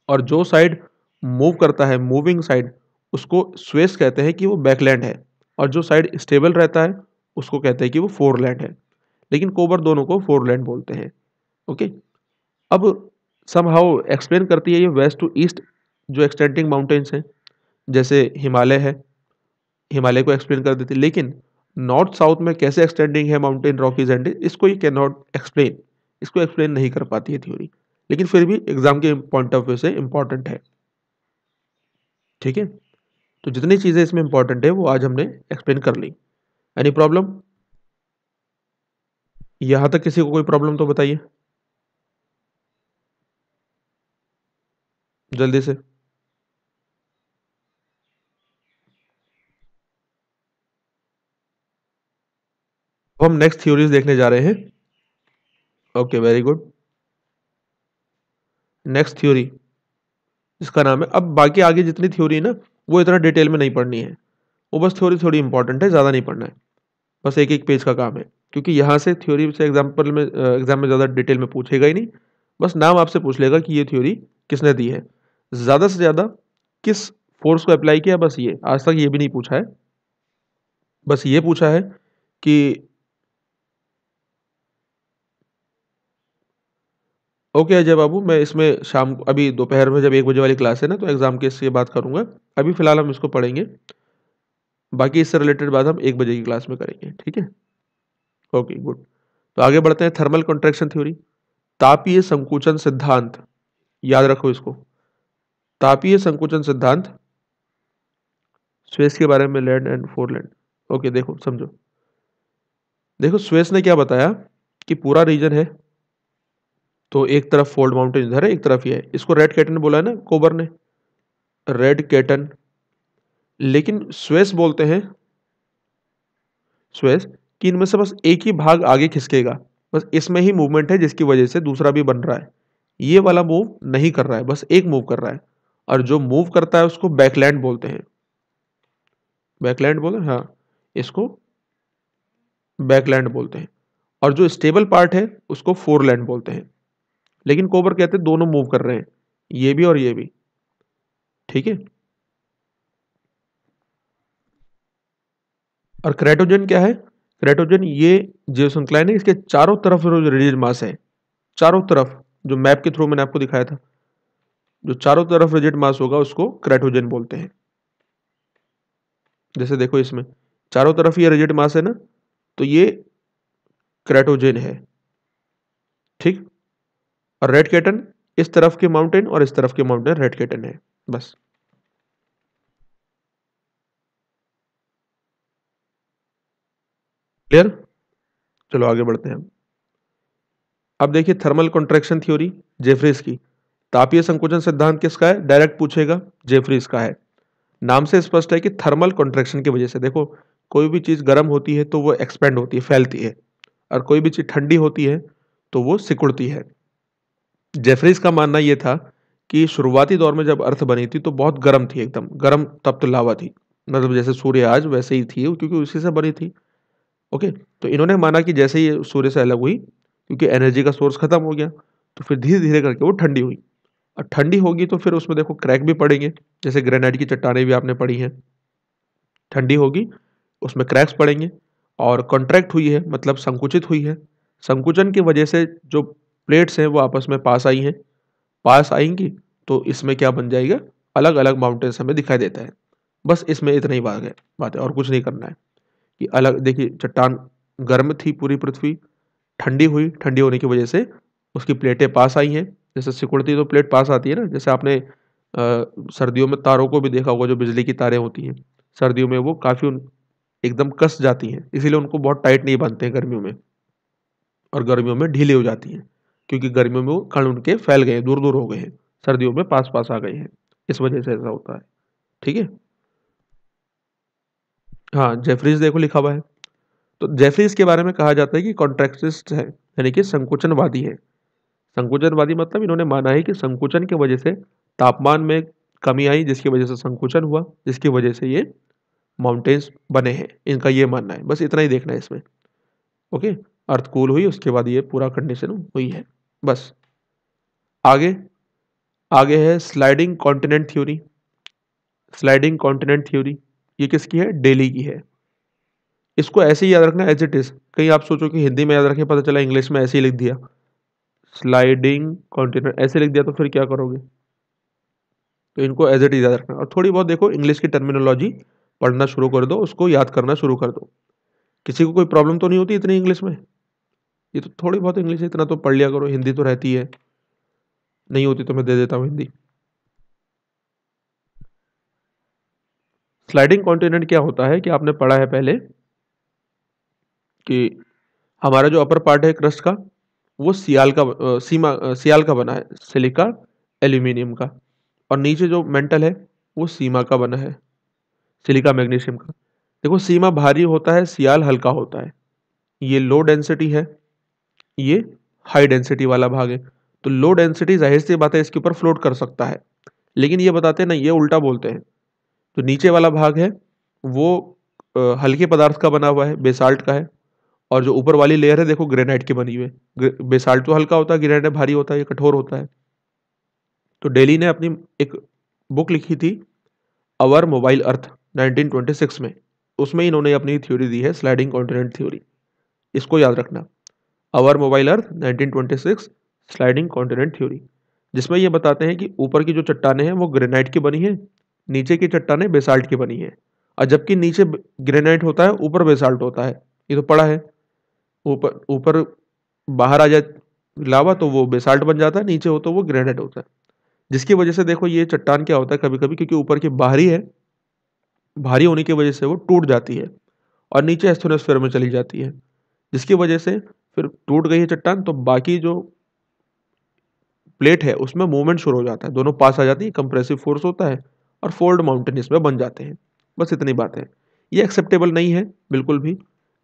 और जो साइड मूव करता है मूविंग साइड उसको स्वेस कहते हैं कि वो बैकलैंड है, और जो साइड स्टेबल रहता है उसको कहते हैं कि वो फोरलैंड है। लेकिन कोबर दोनों को फोरलैंड बोलते हैं। ओके, अब समहाउ एक्सप्लेन करती है ये वेस्ट टू ईस्ट जो एक्सटेंडिंग माउंटेन्स हैं। जैसे हिमालय है, हिमालय को एक्सप्लेन कर देती, लेकिन नॉर्थ साउथ में कैसे एक्सटेंडिंग है माउंटेन रॉकीज एंड इसको ये कैन नॉट एक्सप्लेन, इसको एक्सप्लेन नहीं कर पाती है थ्योरी, लेकिन फिर भी एग्जाम के पॉइंट ऑफ व्यू से इम्पॉर्टेंट है। ठीक है, तो जितनी चीज़ें इसमें इंपॉर्टेंट है वो आज हमने एक्सप्लेन कर ली। Any problem? यहाँ तक किसी को कोई प्रॉब्लम तो बताइए जल्दी से। हम नेक्स्ट थ्योरीज देखने जा रहे हैं। Okay, very good. Next theory जिसका नाम है, अब बाकी आगे जितनी थ्योरी है ना वो इतना डिटेल में नहीं पढ़नी है, वो बस थ्योरी थोड़ी इंपॉर्टेंट है, ज़्यादा नहीं पढ़ना है, बस एक एक पेज का काम है, क्योंकि यहाँ से थ्योरी से एग्जाम्पल में एग्जाम में ज़्यादा डिटेल में पूछेगा ही नहीं, बस नाम आपसे पूछ लेगा कि ये थ्योरी किसने दी है, ज़्यादा से ज़्यादा किस फोर्स को अप्लाई किया, बस ये। आज तक ये भी नहीं पूछा है, बस ये पूछा है कि ओके अजय बाबू, मैं इसमें शाम को, अभी दोपहर में जब एक बजे वाली क्लास है ना तो एग्जाम के इससे बात करूंगा, अभी फिलहाल हम इसको पढ़ेंगे, बाकी इससे रिलेटेड बात हम एक बजे की क्लास में करेंगे। ठीक है, ओके गुड। तो आगे बढ़ते हैं। थर्मल कॉन्ट्रैक्शन थ्योरी, तापीय संकुचन सिद्धांत, याद रखो इसको। तापीय संकुचन सिद्धांत स्वेस के बारे में, लैंड एंड फोरलैंड। ओके, देखो समझो, देखो स्वेस ने क्या बताया कि पूरा रीजन है तो एक तरफ फोल्ड माउंटेन इधर है, एक तरफ ये है, इसको रेड कैटन बोला है ना कोबर ने, रेड कैटन। लेकिन स्वेस बोलते हैं, स्वेस, कि इनमें से बस एक ही भाग आगे खिसकेगा, बस इसमें ही मूवमेंट है जिसकी वजह से दूसरा भी बन रहा है, ये वाला मूव नहीं कर रहा है, बस एक मूव कर रहा है, और जो मूव करता है उसको बैकलैंड बोलते हैं। बैकलैंड बोले, हाँ, इसको बैकलैंड बोलते हैं, और जो स्टेबल पार्ट है उसको फोरलैंड बोलते हैं। लेकिन कोबर कहते हैं दोनों मूव कर रहे हैं, ये भी और ये भी। ठीक है, और क्रेटोजन क्या है? क्रेटोजन ये जियोसिंक्लाइन है, इसके चारों तरफ जो रेडियल मास है, चारों तरफ, जो मैप के थ्रू मैंने आपको दिखाया था, जो चारों तरफ रेडियल मास होगा उसको क्रेटोजन बोलते हैं। जैसे देखो इसमें चारों तरफ ये रेडियल मास है ना, तो ये क्रेटोजन है। ठीक, और रेड कैटन इस तरफ के माउंटेन और इस तरफ के माउंटेन रेड कैटन है, बस। क्लियर? चलो आगे बढ़ते हैं हम। अब देखिए थर्मल कॉन्ट्रैक्शन थ्योरी जेफ्रीज की। तापीय संकुचन सिद्धांत किसका है? डायरेक्ट पूछेगा, जेफ्रीज का है। नाम से स्पष्ट है कि थर्मल कॉन्ट्रैक्शन की वजह से, देखो कोई भी चीज गर्म होती है तो वो एक्सपेंड होती है, फैलती है, और कोई भी चीज ठंडी होती है तो वो सिकुड़ती है। जेफरीज का मानना ये था कि शुरुआती दौर में जब अर्थ बनी थी तो बहुत गर्म थी, एकदम गर्म तप्त लावा थी, मतलब जैसे सूर्य आज वैसे ही थी क्योंकि उसी से बनी थी। ओके, तो इन्होंने माना कि जैसे ही सूर्य से अलग हुई क्योंकि एनर्जी का सोर्स खत्म हो गया तो फिर धीरे धीरे करके वो ठंडी हुई, और ठंडी होगी तो फिर उसमें देखो क्रैक भी पड़ेंगे, जैसे ग्रेनाइट की चट्टानें भी आपने पढ़ी हैं, ठंडी होगी उसमें क्रैक्स पड़ेंगे। और कॉन्ट्रैक्ट हुई है मतलब संकुचित हुई है, संकुचन की वजह से जो प्लेट्स हैं वो आपस में पास आई हैं, पास आएंगी तो इसमें क्या बन जाएगा, अलग अलग माउंटेन्स हमें दिखाई देता है। बस इसमें इतना ही बात है बात है और कुछ नहीं करना है कि अलग, देखिए चट्टान गर्म थी पूरी पृथ्वी, ठंडी हुई, ठंडी होने की वजह से उसकी प्लेटें पास आई हैं, जैसे सिकुड़ती तो प्लेट पास आती है ना, जैसे आपने आ, सर्दियों में तारों को भी देखा होगा, जो बिजली की तारें होती हैं सर्दियों में वो काफ़ी एकदम कस जाती हैं, इसीलिए उनको बहुत टाइट नहीं बांधते हैं गर्मियों में, और गर्मियों में ढीले हो जाती हैं क्योंकि गर्मियों में वो कण उनके फैल गए, दूर दूर हो गए हैं, सर्दियों में पास पास आ गए हैं, इस वजह से ऐसा होता है। ठीक है, हाँ जेफरीज देखो लिखा हुआ है, तो जेफरीज के बारे में कहा जाता है कि कॉन्ट्रैक्टिस्ट है, यानी कि संकुचनवादी है। संकुचनवादी मतलब इन्होंने माना है कि संकुचन की वजह से तापमान में कमी आई, जिसकी वजह से संकुचन हुआ, जिसकी वजह से ये माउंटेन्स बने हैं, इनका ये मानना है। बस इतना ही देखना है इसमें। ओके, अर्थ कूल हुई उसके बाद ये पूरा कंडीशन हुई है। बस आगे आगे है sliding continent theory. Sliding continent theory ये किसकी है, डेली की है। इसको ऐसे ही याद रखना एज इट इज, कहीं आप सोचो कि हिंदी में याद रखें, पता चला इंग्लिश में ऐसे ही लिख दिया स्लाइडिंग कॉन्टिनेंट, ऐसे लिख दिया तो फिर क्या करोगे, तो इनको एज इट इज याद रखना। और थोड़ी बहुत देखो इंग्लिश की टर्मिनोलॉजी पढ़ना शुरू कर दो, उसको याद करना शुरू कर दो। किसी को कोई प्रॉब्लम तो नहीं होती इतनी इंग्लिश में, ये तो थोड़ी बहुत इंग्लिश है, इतना तो पढ़ लिया करो। हिंदी तो रहती है, नहीं होती तो मैं दे देता हूँ हिंदी। स्लाइडिंग कॉन्टिनेंट क्या होता है कि आपने पढ़ा है पहले कि हमारा जो अपर पार्ट है क्रस्ट का वो सियाल का सीमा सियाल का बना है, सिलिका एल्यूमिनियम का, और नीचे जो मेंटल है वो सीमा का बना है, सिलिका मैग्नीशियम का। देखो सीमा भारी होता है, सियाल हल्का होता है, ये लो डेंसिटी है, ये हाई डेंसिटी वाला भाग है। तो लो डेंसिटी जाहिर सी बात है इसके ऊपर फ्लोट कर सकता है, लेकिन ये बताते हैं ना, ये उल्टा बोलते हैं। तो नीचे वाला भाग है वो हल्के पदार्थ का बना हुआ है, बेसाल्ट का है, और जो ऊपर वाली लेयर है देखो ग्रेनाइट की बनी हुई है। बेसाल्ट तो हल्का होता है, ग्रेनाइट भारी होता है, ये कठोर होता है। तो डेली ने अपनी एक बुक लिखी थी our mobile earth nineteen twenty six में, उसमें इन्होंने अपनी थ्योरी दी है स्लाइडिंग कॉन्टिनेंट थ्योरी। इसको याद रखना, our mobile earth nineteen twenty six sliding continent theory, जिसमें ये बताते हैं कि ऊपर की जो चट्टानें हैं वो ग्रेनाइट की बनी है, नीचे की चट्टानें बेसाल्ट की बनी है, और जबकि नीचे ग्रेनाइट होता है ऊपर बेसाल्ट होता है, ये तो पड़ा है। ऊपर ऊपर बाहर आ जाए लावा तो वो बेसाल्ट बन जाता है, नीचे हो तो वो ग्रेनाइट होता है, जिसकी वजह से देखो ये चट्टान क्या होता है कभी कभी, क्योंकि ऊपर की बाहरी है, भारी होने की वजह से वो टूट जाती है और नीचे एस्थेनोस्फेयर में चली जाती है, जिसकी वजह से फिर टूट गई है चट्टान तो बाकी जो प्लेट है उसमें मूवमेंट शुरू हो जाता है, दोनों पास आ जाती है, कंप्रेसिव फोर्स होता है और फोल्ड माउंटेन इसमें बन जाते हैं। बस इतनी बात है, ये एक्सेप्टेबल नहीं है बिल्कुल भी,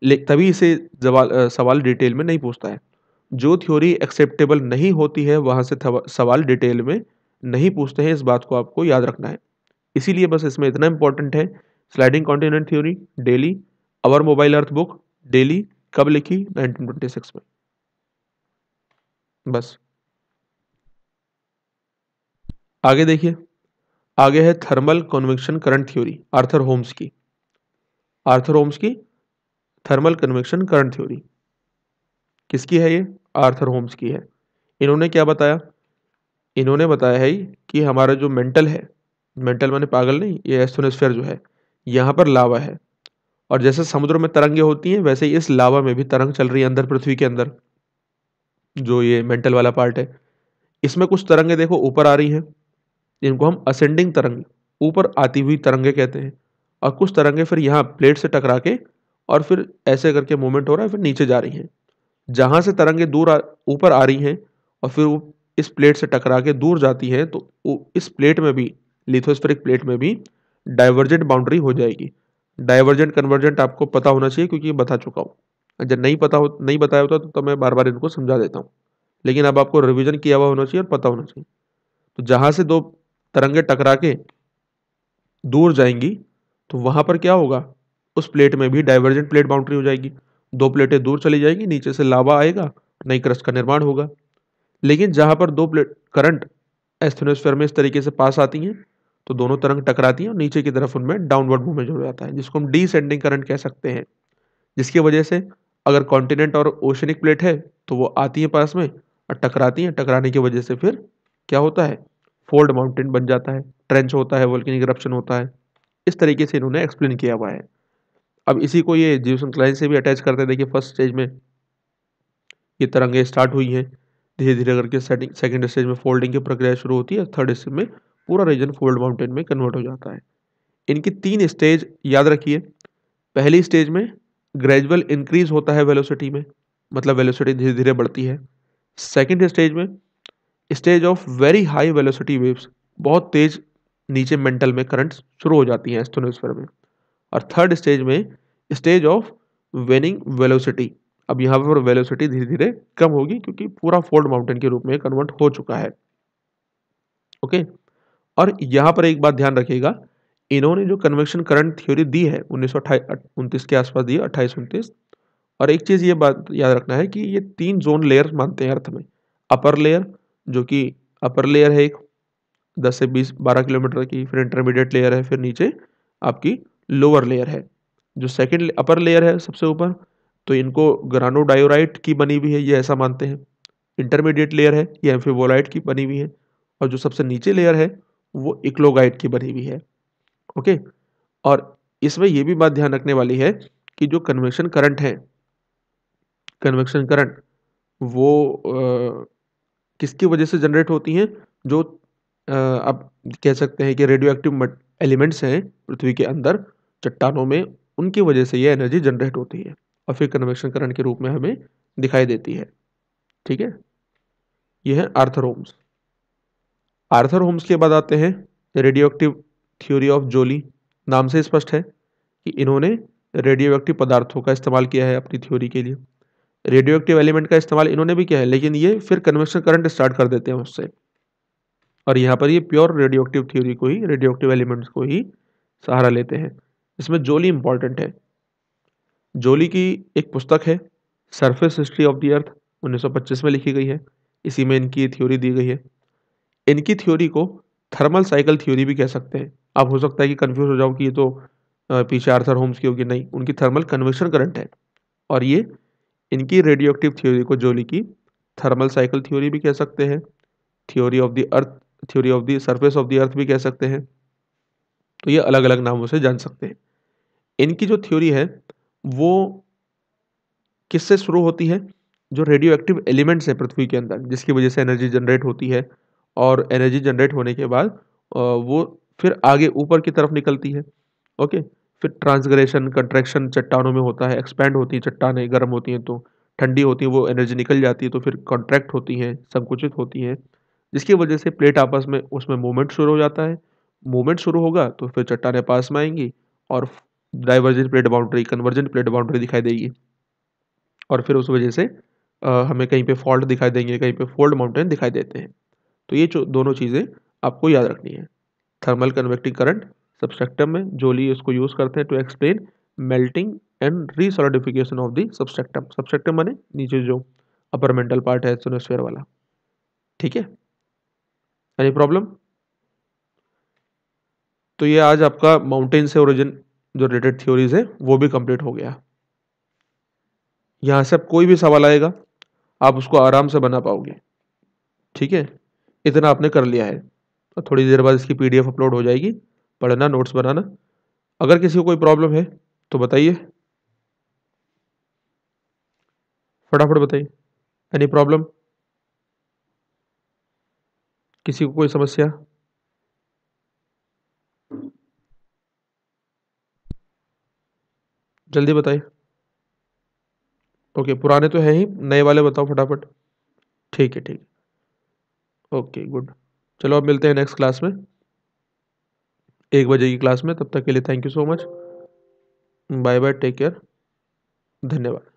लेकिन तभी इसे जवाल सवाल डिटेल में नहीं पूछता है। जो थ्योरी एक्सेप्टेबल नहीं होती है वहाँ से सवाल डिटेल में नहीं पूछते हैं, इस बात को आपको याद रखना है। इसीलिए बस इसमें इतना इंपॉर्टेंट है sliding continent theory Daly, our mobile earth book Daly कब लिखी, नाइनटीन ट्वेंटी सिक्स में। बस आगे देखिए, आगे है thermal convection current theory Arthur Holmes की। आर्थर होम्स की थर्मल कन्वेक्शन करंट थ्योरी किसकी है, ये आर्थर होम्स की है। इन्होंने क्या बताया, इन्होंने बताया है कि हमारा जो मेंटल है, मेंटल माने पागल नहीं, ये एस्थेनोस्फीयर जो है यहाँ पर लावा है, और जैसे समुद्र में तरंगे होती हैं वैसे इस लावा में भी तरंग चल रही है अंदर, पृथ्वी के अंदर जो ये मेंटल वाला पार्ट है, इसमें कुछ तरंगे देखो ऊपर आ रही हैं, जिनको हम असेंडिंग तरंग, ऊपर आती हुई तरंगे कहते हैं, और कुछ तरंगे फिर यहाँ प्लेट से टकरा के और फिर ऐसे करके मूवमेंट हो रहा है, फिर नीचे जा रही हैं। जहाँ से तरंगे दूर ऊपर आ रही हैं और फिर वो इस प्लेट से टकरा के दूर जाती हैं, तो इस प्लेट में भी, लिथोस्फेरिक प्लेट में भी डाइवर्जेंट बाउंड्री हो जाएगी। डाइवर्जेंट कन्वर्जेंट आपको पता होना चाहिए क्योंकि बता चुका हूँ, अगर नहीं पता हो नहीं बताया होता तो मैं बार बार इनको समझा देता हूँ, लेकिन अब आपको रिवीजन किया हुआ होना चाहिए और पता होना चाहिए। तो जहाँ से दो तरंगे टकरा के दूर जाएंगी तो वहाँ पर क्या होगा, उस प्लेट में भी डाइवर्जेंट प्लेट बाउंड्री हो जाएगी, दो प्लेटें दूर चली जाएंगी, नीचे से लावा आएगा, नई क्रस्ट का निर्माण होगा। लेकिन जहाँ पर दो प्लेट करंट एस्थेनोस्फेयर में इस तरीके से पास आती हैं तो दोनों तरंग टकराती हैं और नीचे की तरफ उनमें डाउनवर्ड मूवमेंट हो जाता है, जिसको हम डीसेंडिंग करंट कह सकते हैं। जिसकी वजह से अगर कॉन्टिनेंट और ओशनिक प्लेट है तो वो आती हैं पास में और टकराती हैं, टकराने की वजह से फिर क्या होता है, फोल्ड माउंटेन बन जाता है, ट्रेंच होता है, वोल्केनिक इरप्शन होता है। इस तरीके से इन्होंने एक्सप्लेन किया हुआ है। अब इसी को ये जियोसिंक्लाइन से भी अटैच करते हैं। देखिए फर्स्ट स्टेज में ये तरंगें स्टार्ट हुई हैं, धीरे धीरे करके सेकंड स्टेज में फोल्डिंग की प्रक्रिया शुरू होती है, थर्ड स्टेज में पूरा रीजन फोल्ड माउंटेन में कन्वर्ट हो जाता है। इनकी तीन स्टेज याद रखिए। पहली स्टेज में ग्रेजुअल इंक्रीज होता है वेलोसिटी में, मतलब वेलोसिटी धीरे धीरे बढ़ती है। सेकंड स्टेज में stage of very high velocity waves, बहुत तेज नीचे मेंटल में करंट शुरू हो जाती हैं एस्थेनोस्फीयर में। और थर्ड स्टेज में स्टेज ऑफ वेनिंग वेलोसिटी, अब यहाँ पर वेलोसिटी धीरे धीरे कम होगी क्योंकि पूरा फोल्ड माउंटेन के रूप में कन्वर्ट हो चुका है। ओके, और यहाँ पर एक बात ध्यान रखिएगा, इन्होंने जो कन्वेक्शन करंट थ्योरी दी है उन्नीस सौ उनतीस के आसपास दी है, अट्ठाईस उनतीस। और एक चीज़ ये बात याद रखना है कि ये तीन जोन लेयर मानते हैं अर्थ में। अपर लेयर जो कि अपर लेयर है एक दस से बीस बारह किलोमीटर की, फिर इंटरमीडिएट लेयर है, फिर नीचे आपकी लोअर लेयर है। जो सेकंड अपर लेयर है सबसे ऊपर, तो इनको ग्रानोडायोराइट की बनी हुई है, ये ऐसा मानते हैं। इंटरमीडिएट लेयर है ये एम्फीबोलाइट की बनी हुई है, और जो सबसे नीचे लेयर है वो इक्लोगाइट की बनी हुई है। ओके, और इसमें यह भी बात ध्यान रखने वाली है कि जो कन्वेक्शन करंट है, कन्वेक्शन करंट वो आ, किसकी वजह से जनरेट होती हैं, जो आ, आप कह सकते हैं कि रेडियो एक्टिव एलिमेंट्स हैं पृथ्वी के अंदर चट्टानों में, उनकी वजह से ये एनर्जी जनरेट होती है और फिर कन्वेक्शन करंट के रूप में हमें दिखाई देती है। ठीक है, यह है आर्थर होम्स। आर्थर होम्स के बाद आते हैं radioactive theory of Joly. नाम से स्पष्ट है कि इन्होंने रेडियो एक्टिव पदार्थों का इस्तेमाल किया है अपनी थ्योरी के लिए। रेडियो एक्टिव एलिमेंट का इस्तेमाल इन्होंने भी किया है, लेकिन ये फिर कन्वेक्शन करंट स्टार्ट कर देते हैं उससे, और यहाँ पर ये प्योर रेडियो एक्टिव थ्योरी को ही, रेडियो एक्टिव एलिमेंट्स को ही सहारा लेते हैं। इसमें जोली इम्पॉर्टेंट है। जोली की एक पुस्तक है surface history of the earth, उन्नीस सौ पच्चीस में लिखी गई है, इसी में इनकी थ्योरी दी गई है। इनकी थ्योरी को थर्मल साइकिल थ्योरी भी कह सकते हैं। आप हो सकता है कि कन्फ्यूज हो जाओ कि ये तो पीछे आर्थर होम्स की होगी, नहीं, उनकी थर्मल कन्वेक्शन करंट है। और ये इनकी रेडियो एक्टिव थ्योरी को जोली की थर्मल साइकिल थ्योरी भी कह सकते हैं, theory of the earth, theory of the surface of the earth भी कह सकते हैं। तो ये अलग अलग नामों से जान सकते हैं। इनकी जो थ्योरी है वो किससे शुरू होती है, जो रेडियो एक्टिव एलिमेंट्स हैं पृथ्वी के अंदर, जिसकी वजह से एनर्जी जनरेट होती है, और एनर्जी जनरेट होने के बाद वो फिर आगे ऊपर की तरफ निकलती है। ओके, फिर ट्रांसग्रेशन कंट्रैक्शन चट्टानों में होता है, एक्सपैंड होती है चट्टानें, गर्म होती हैं तो ठंडी होती हैं, वो एनर्जी निकल जाती है, तो फिर कॉन्ट्रैक्ट होती हैं, संकुचित होती हैं, जिसकी वजह से प्लेट आपस में उसमें मूवमेंट शुरू हो जाता है। मूवमेंट शुरू होगा तो फिर चट्टानें पास में आएंगी और divergent plate boundary, convergent plate boundary दिखाई देगी, और फिर उस वजह से आ, हमें कहीं पे फॉल्ट दिखाई देंगे, कहीं पे फोल्ड माउंटेन दिखाई देते हैं। तो ये दोनों चीज़ें आपको याद रखनी है। थर्मल कन्वेक्टिंग करंट सबस्ट्रक्टम में जोली इसको यूज़ करते हैं to explain melting and resolidification of the substratum. Substratum माने नीचे जो अपर मेंटल पार्ट है एस्थेनोस्फीयर वाला। ठीक है, एनी प्रॉब्लम? तो ये आज आपका माउंटेन से ओरिजिन जो रिलेटेड थ्योरीज है वो भी कंप्लीट हो गया। यहाँ से अब कोई भी सवाल आएगा आप उसको आराम से बना पाओगे। ठीक है, इतना आपने कर लिया है, और थोड़ी देर बाद इसकी पीडीएफ अपलोड हो जाएगी, पढ़ना, नोट्स बनाना। अगर किसी को कोई प्रॉब्लम है तो बताइए, फटाफट बताइए। Any problem? किसी को कोई समस्या? जल्दी बताइए। ओके, पुराने तो हैं ही, नए वाले बताओ फटाफट। ठीक है, ठीक है, ओके, गुड। चलो अब मिलते हैं नेक्स्ट क्लास में, एक बजे की क्लास में। तब तक के लिए thank you so much, bye bye, take care, धन्यवाद।